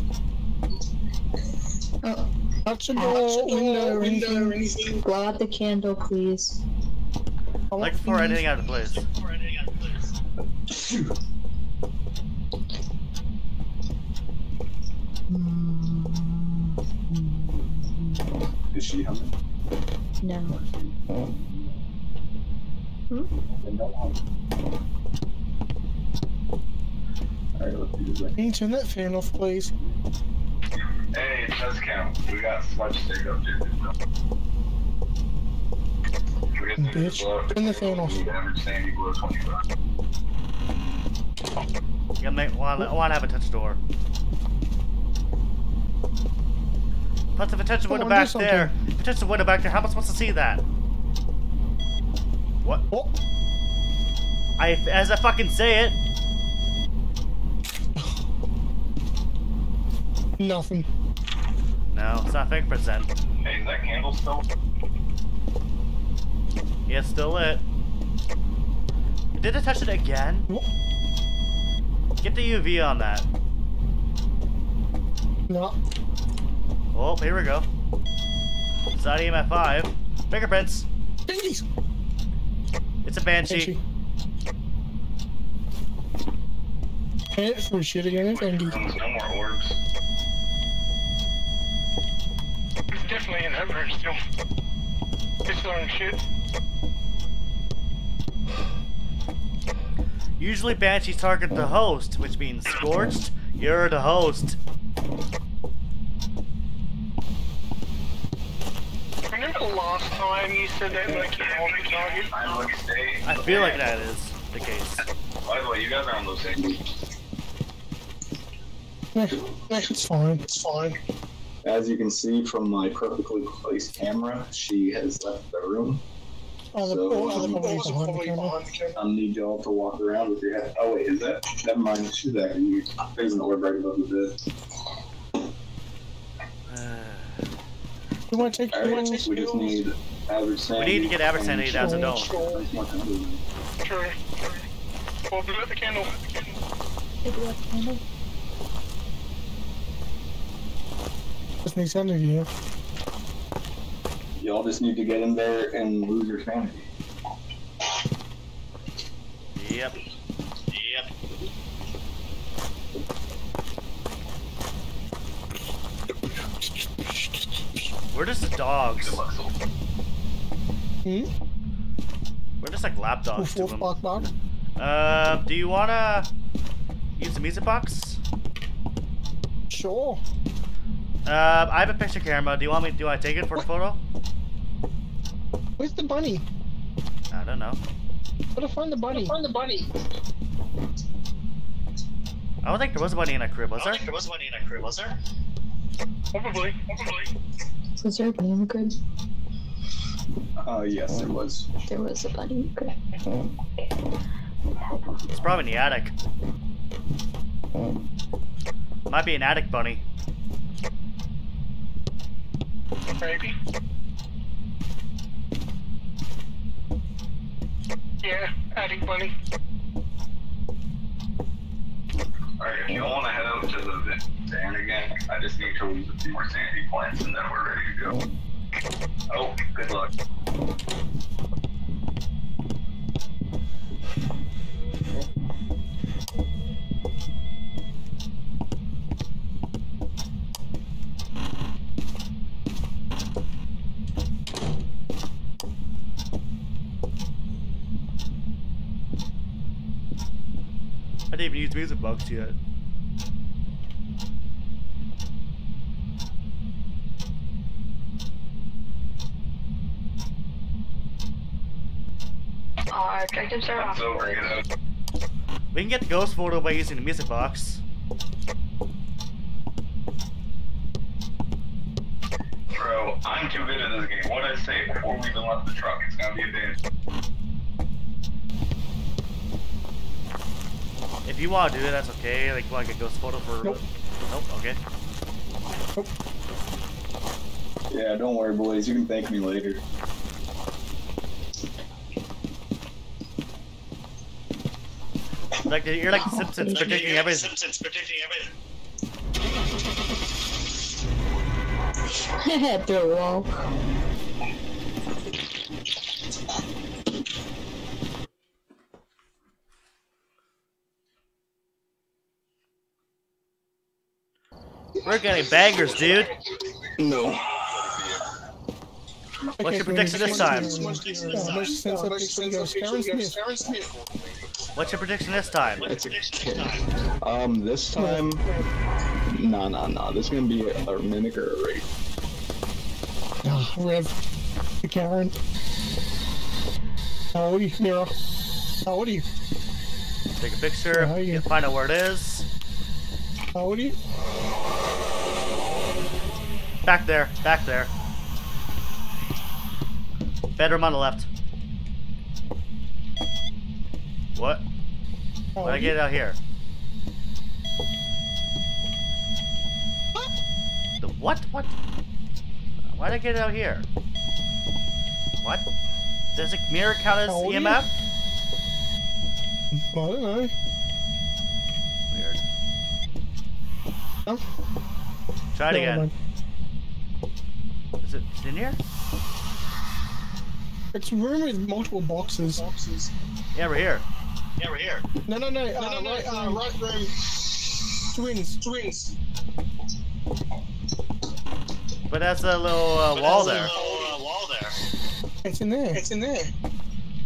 Oh. Touch the door, window, or anything. Blow out the candle, please. Like before anything out of place. Is she humming? No. Alright, let's do this. Can you turn that fan off, please? Hey, it does count. We got smudge stick up there. Bitch, turn the fan off. Yeah, mate, why have a touch door? Plus, if it touches the window back there, if it touches the window back there, how am I supposed to see that? What? Oh. As I fucking say it. Nothing. No, it's not fake percent. Hey, is that candle still? Yeah, it's still lit. Did it touch it again? What? Get the UV on that. No. Oh, here we go. It's not EMF 5. Fingerprints. Jeez. It's a Banshee. It's for shit again. No more orbs. It's definitely an ember still. It's learning shit. Usually Banshees target the host, which means scorched. You're the host. Remember the last time you said that, like, you want to target? I feel like that is the case. By the way, you guys are on those things. It's fine, it's fine. As you can see from my perfectly placed camera, she has left the room. I need y'all to walk around with your head. Oh wait, is that? Never mind. She's actually. There's an orb right above the bed. You want to take? Right, we just need average sanity. We need to get average sanity $8,000. True. Well, blow out the candle. This needs sanity here. Y'all just need to get in there and lose your sanity. Yep. Yep. We're just dogs. Hmm? We're just like lap dogs to them. Do you wanna use the music box? Sure. I have a picture camera. Do you want me? Do I take it for the photo? Where's the bunny? I don't know. Gotta find the bunny. I don't think there was a bunny in that crib, was there? Probably. Was there a bunny in the crib? Yes, there was. There was a bunny in the crib. It's probably in the attic. Might be an attic bunny. Maybe. Yeah, attic bunny. Alright, if you all want to head out to the van again, I just need to lose a few more sanity points and then we're ready to go. Oh, good luck. I didn't even use music box yet. Our objectives are off. We can get the ghost photo by using the music box. Bro, I'm too good at this game. What I say before we even left the truck, it's gonna be a bit. If you want to do it, that's okay. Like, I could go photo for. Nope. Nope. Okay. Nope. Yeah, don't worry, boys. You can thank me later. Like you're like the Simpsons predicting everything. Through a wall. We're getting bangers, dude. No. What's your prediction this time? What's your prediction this time? This time... Nah. This is gonna be a mimic or a wraith. Ah, Rev. The Karen. How old are you, Nero? How old are you? Take a picture, you find out where it is. How old are you? Back there, back there. Bedroom on the left. What? Why'd I get out here? The what? What? Why'd I get out here? What? Does a mirror count as EMF? I don't know. Weird. Oh. Try it again. Is it in here? It's a room with multiple boxes. Yeah, we're here. Yeah, we're here. No. Right room. Twins. But that's a little wall there. It's in there.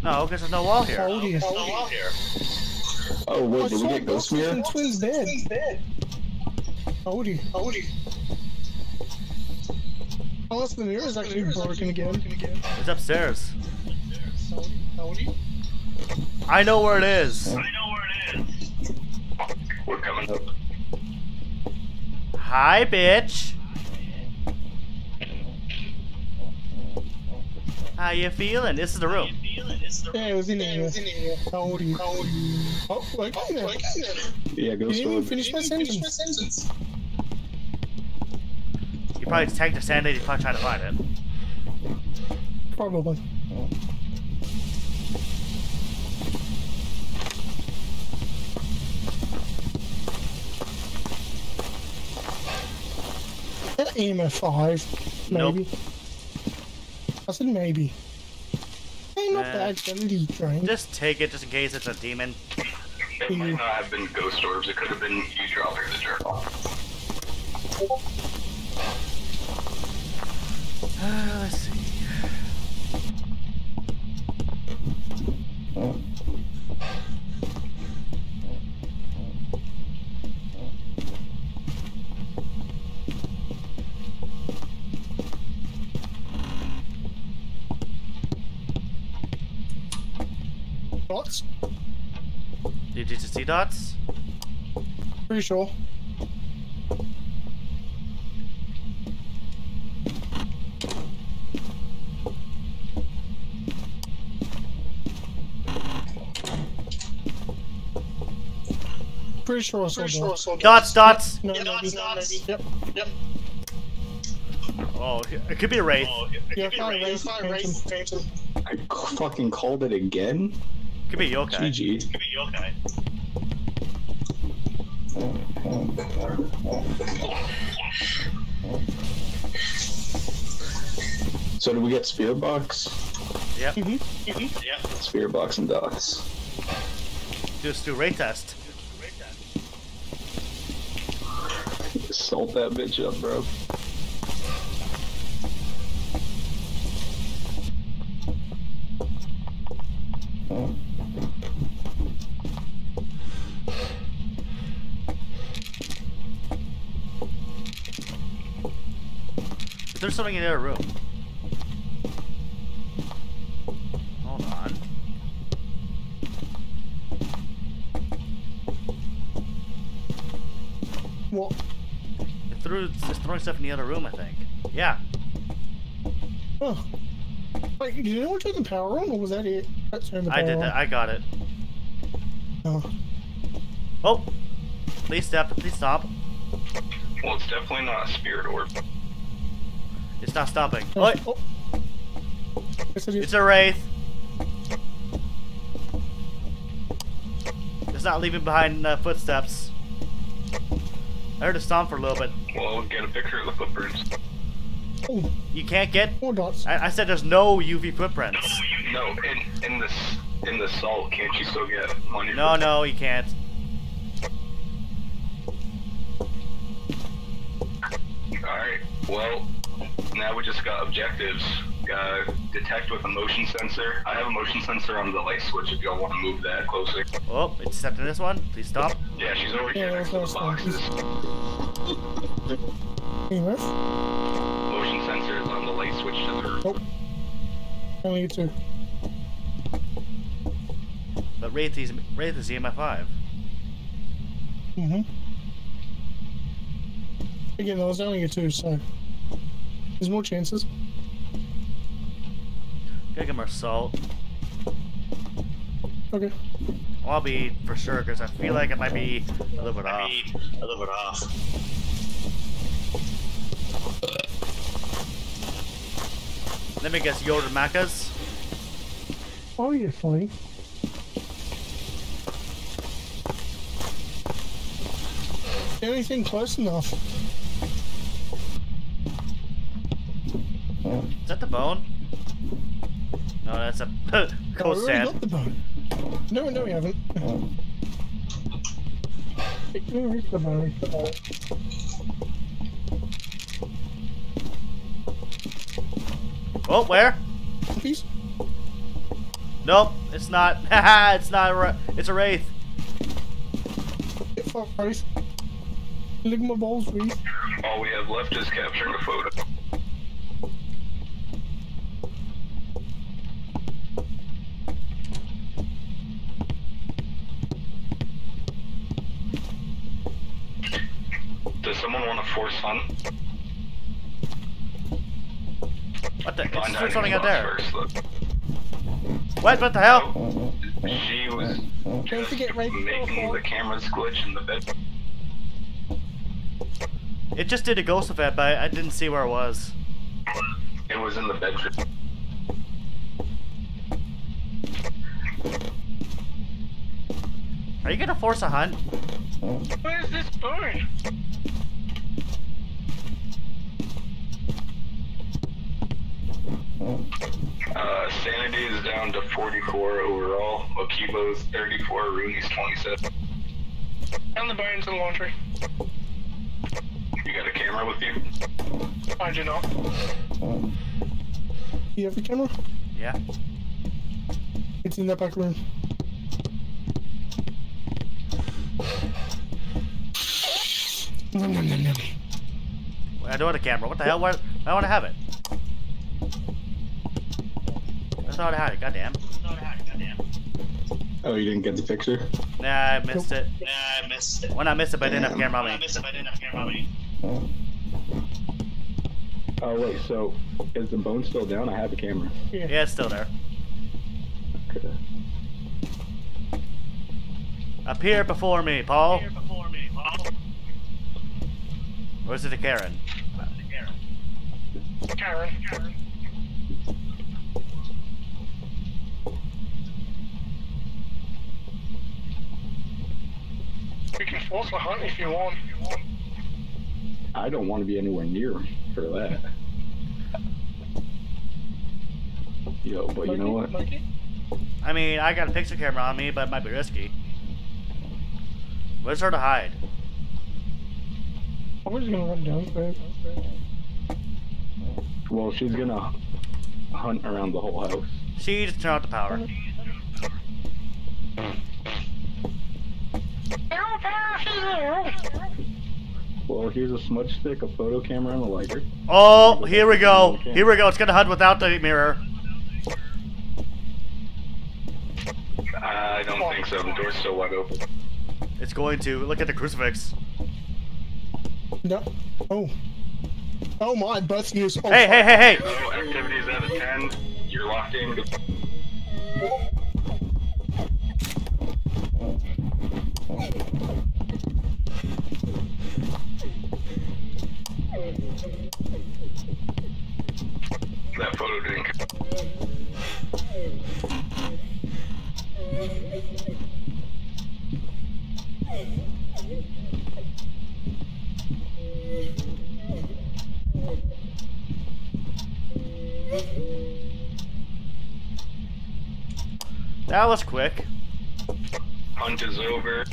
No, because there's no wall here. There's no wall here. Oh, wait, did we get ghost here? Twins dead. Odie. Unless the mirror is actually broken again. It's upstairs. I know where it is. We're coming up. Hi, bitch. How you feeling? This is the room. Yeah, it was in here. How old are you? Oh, like that. Yeah, go. You didn't even finish my sentence. You probably tagged the sand lady trying to find it. Probably. Is that EMF 5? Maybe. Nope. I said maybe. Hey, not bad. Just take it just in case it's a demon. It might not have been ghost orbs, it could have been you dropping the jerk off. Let's see. Dots? Did you just see dots? Pretty sure. Pretty sure I saw dots. Dots. Yep. Oh, it could be a wraith. It could be a wraith. I fucking called it again. Could be Yokai. GG. Could be Yokai. So did we get Spear Box? Yep. Yep. Spear Box and dots. Just do Wraith test. Salt that bitch up, bro. There's something in the other room. Hold on. What? Just throwing stuff in the other room, I think. Yeah. Oh. Wait, did anyone turn the power on, or was that it? I did that. I got it. Oh. Oh. Please stop. Please stop. Well, it's definitely not a spirit orb. It's not stopping. Oh. Oh. It's a wraith. It's not leaving behind footsteps. I heard a stomp for a little bit. Well, get a picture of the footprints. You can't get. Oh God! I said there's no UV footprints. No, in the salt, can't you still get on your? No, no, you can't. All right. Well, now we just got objectives. Detect with a motion sensor. I have a motion sensor on the light switch if y'all want to move that closer. Oh, it's stepped in this one. Please stop. Yeah, she's over here next to the boxes. Motion sensor is on the light switch to the roof. Oh. Only you two. But Wraith is EMF 5. Mm-hmm. Again, I was only you two, so there's more chances. Gotta get more salt. Okay. I'll be for sure, because I feel like it might be a little bit off. Let me guess, Yoda Macca's? Oh, you're funny. Anything close enough. Is that the bone? No, that's a cold sand. Got the bone. No, no, we haven't. Ignore the bone. Oh, where? Please. Nope, it's not. Haha, it's not. It's a wraith. It's a wraith. Look at my balls, wraith. All we have left is capturing a photo. Someone want to force on? What the? It's just something out there. What? What the hell? Oh, she was just making the cameras glitch in the bed. It just did a ghost effect, but I didn't see where it was. It was in the bedroom. Are you gonna force a hunt? Where's this bird? Sanity is down to 44 overall. Okibo's 34. Rooney's 27. And the bones and laundry. You got a camera with you? I do not. You have a camera? Yeah. It's in that back room. No, no, no, no. I don't want a camera. What the hell? Why? I want to have it. I thought I had it, goddamn. Oh, you didn't get the picture? Nah, I missed it. Well, I missed it, but I didn't have camera money. Oh, wait, so is the bone still down? I have a camera. Yeah, it's still there. Okay. Appear before me, Paul. Or is it a Karen? Karen. You can force the hunt if you want. I don't want to be anywhere near for that. Yo, but you know what? I mean, I got a picture camera on me, but it might be risky. Where's her to hide? I'm just gonna run downstairs. Well, she's gonna hunt around the whole house. She just turned out the power. Well, here's a smudge stick, a photo camera, and a lighter. Oh, here we go. Here we go. It's gonna hunt without the mirror. I don't think so. The door's still wide open. It's going to. Look at the crucifix. No. Oh. Oh my, bus news. Oh, hey, hey, hey, hey! Oh, activities out of 10. You're locked in. That photo didn't That was quick. Hunt is over.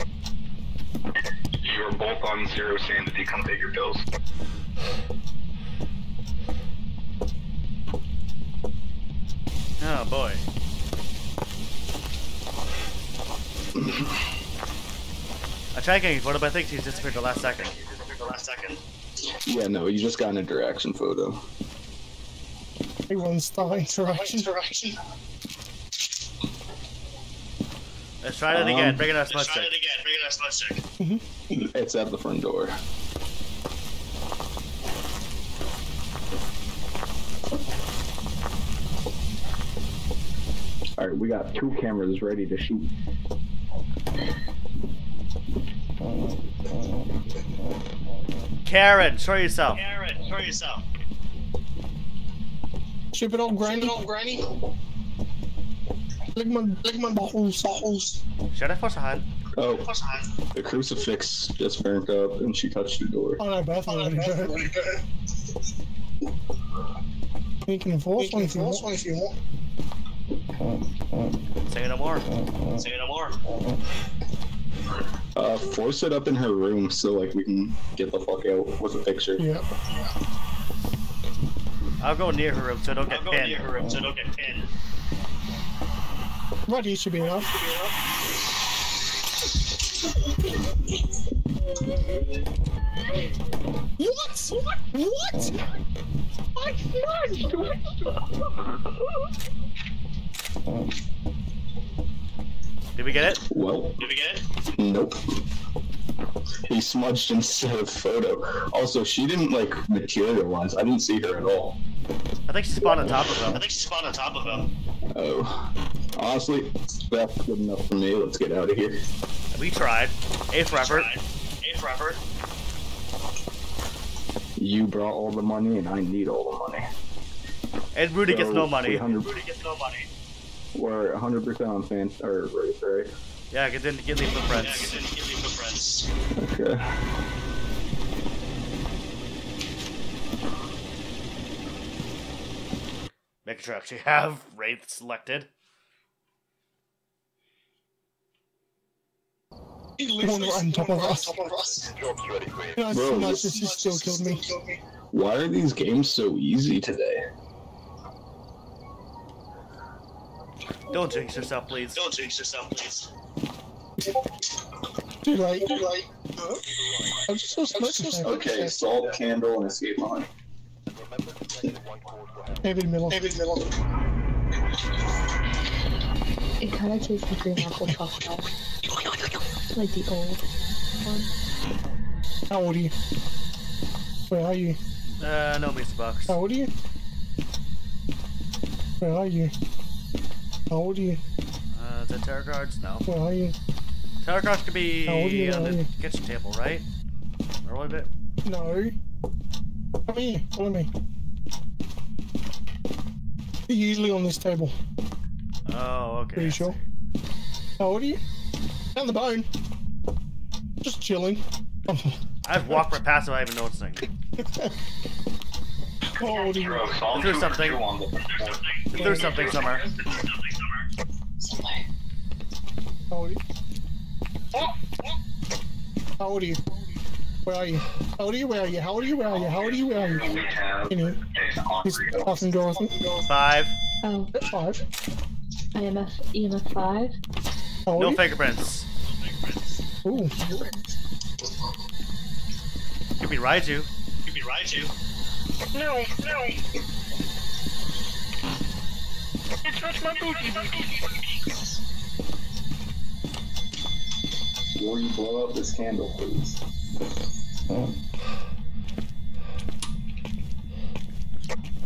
You're both on 0 sanity. Come take your pills. Oh boy. I tried getting a photo, but I think she disappeared the last second. Yeah, no, you just got an interaction photo. Everyone's the interaction. Let's try that again. Bring it out. Let's try it again. Bring it out. Let's check. It's at the front door. All right, we got 2 cameras ready to shoot. Karen, show yourself. Ship it on, Granny. Lick my balls. Should I force a hand? Oh, the crucifix just burnt up, and she touched the door. Oh, no, Beth, we can force one if you want. Say no more. Force it up in her room so like we can get the fuck out with a picture. Yeah. I'll go near her room so I don't get pinned. Right, you should be enough. What? I fudged! Did we get it? Well, nope. He smudged instead of photo. Also, she didn't like materialize. I didn't see her at all. I think she spawned on top of him. Oh. Honestly, that's good enough for me. Let's get out of here. We tried. A for effort. You brought all the money, and I need all the money. And Rudy gets no money. We're 100% on fan or Wraith, right? Yeah, I didn't get leave the friends. Okay. Making sure I actually have Wraith selected. On top of us. Bro, she still killed me. Why are these games so easy today? Don't jinx yourself, please. Too late. I'm just so smart. Okay, salt, candle, and escape line. David Miller. It kind of tastes like green apple chocolate. Like the old one. How old are you? Where are you? No, Mr. Box. How old are you? Where are you? How old are you? The terror guards? No. Where are you? Terror guards could be on the kitchen table, right? Or what a bit? No. Come here, follow me. They're usually on this table. Oh, okay. Are you sure? How old are you? Down the bone. Just chilling. I've walked right past without even noticing. How old are you? There's something. There's something somewhere. How old are you? How old are you? Where are you? How old are you? Where are you? How old are you? Where are you? How old are you? Where are you? Anyway, he's passing doors. 5. Oh. 5. EMF 5. No fingerprints. Ooh. Could be Raiju. No. It touched my booty. Will you blow up this candle, please?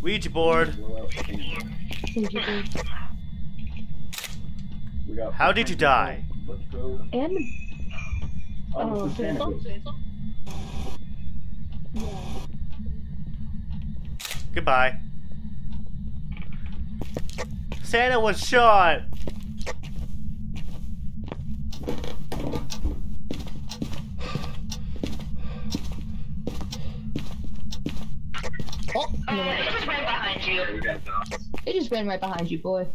Ouija board. How did you die? And goodbye. Santa was shot. Oh, it just ran behind you. It just ran right behind you, boy.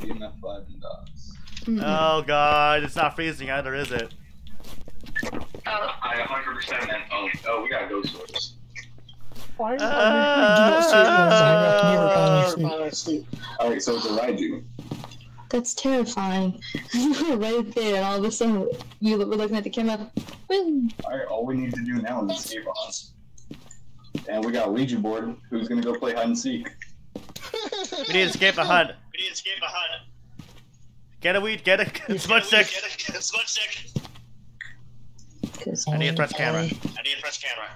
EMF 5 and dogs. Oh god, it's not freezing either, is it? I 100% meant oh, we got a ghost source. Why do I never fall asleep? Alright, so it's a Raiju. That's terrifying. You were right there, and all of a sudden, you were looking at the camera. Alright, all we need to do now is escape us. And we got a Ouija board. Who's gonna go play hide and seek? We need to escape a hunt. We need to escape a hunt. Get a weed, get a smudge stick. Get a smudge stick. I need a press camera. I need a press camera.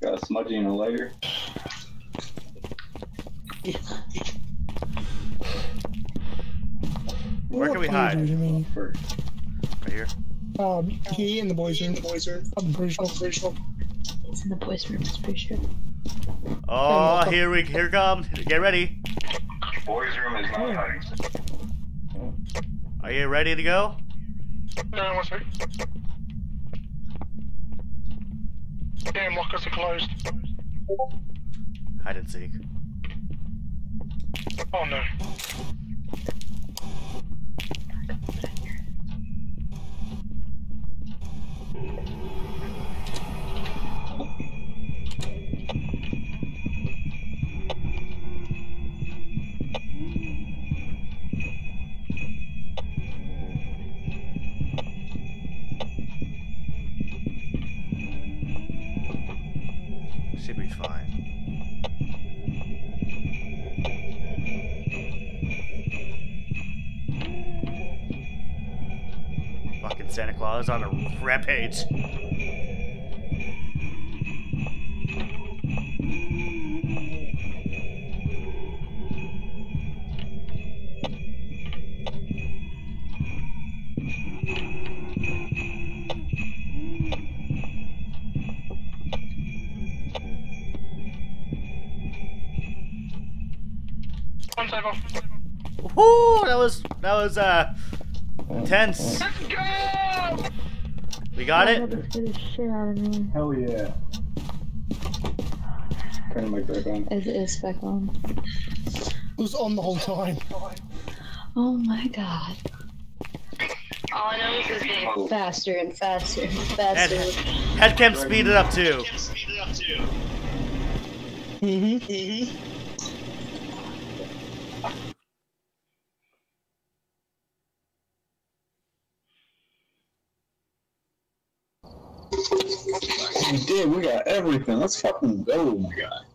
Got a smudgy and a lighter. Where can we hide? Right here. He in the boys' room. I'm pretty sure. It's in the boys' room. I'm pretty sure. Oh, here comes. Get ready. Boys' room is not hiding. Are you ready to go? No, what's it? Damn, lockers are closed. Hide and seek. Oh no. Should be fine. Fucking Santa Claus on a rampage. Woo! That was intense. Let's go! We got it. Hell yeah! Turn the mic back on. It is back on. It was on the whole time. Oh my god! All I know is it's getting faster and faster and faster. Headcam speeded up too. Mhm. Mhm. We did. We got everything. Let's fucking go, my guy.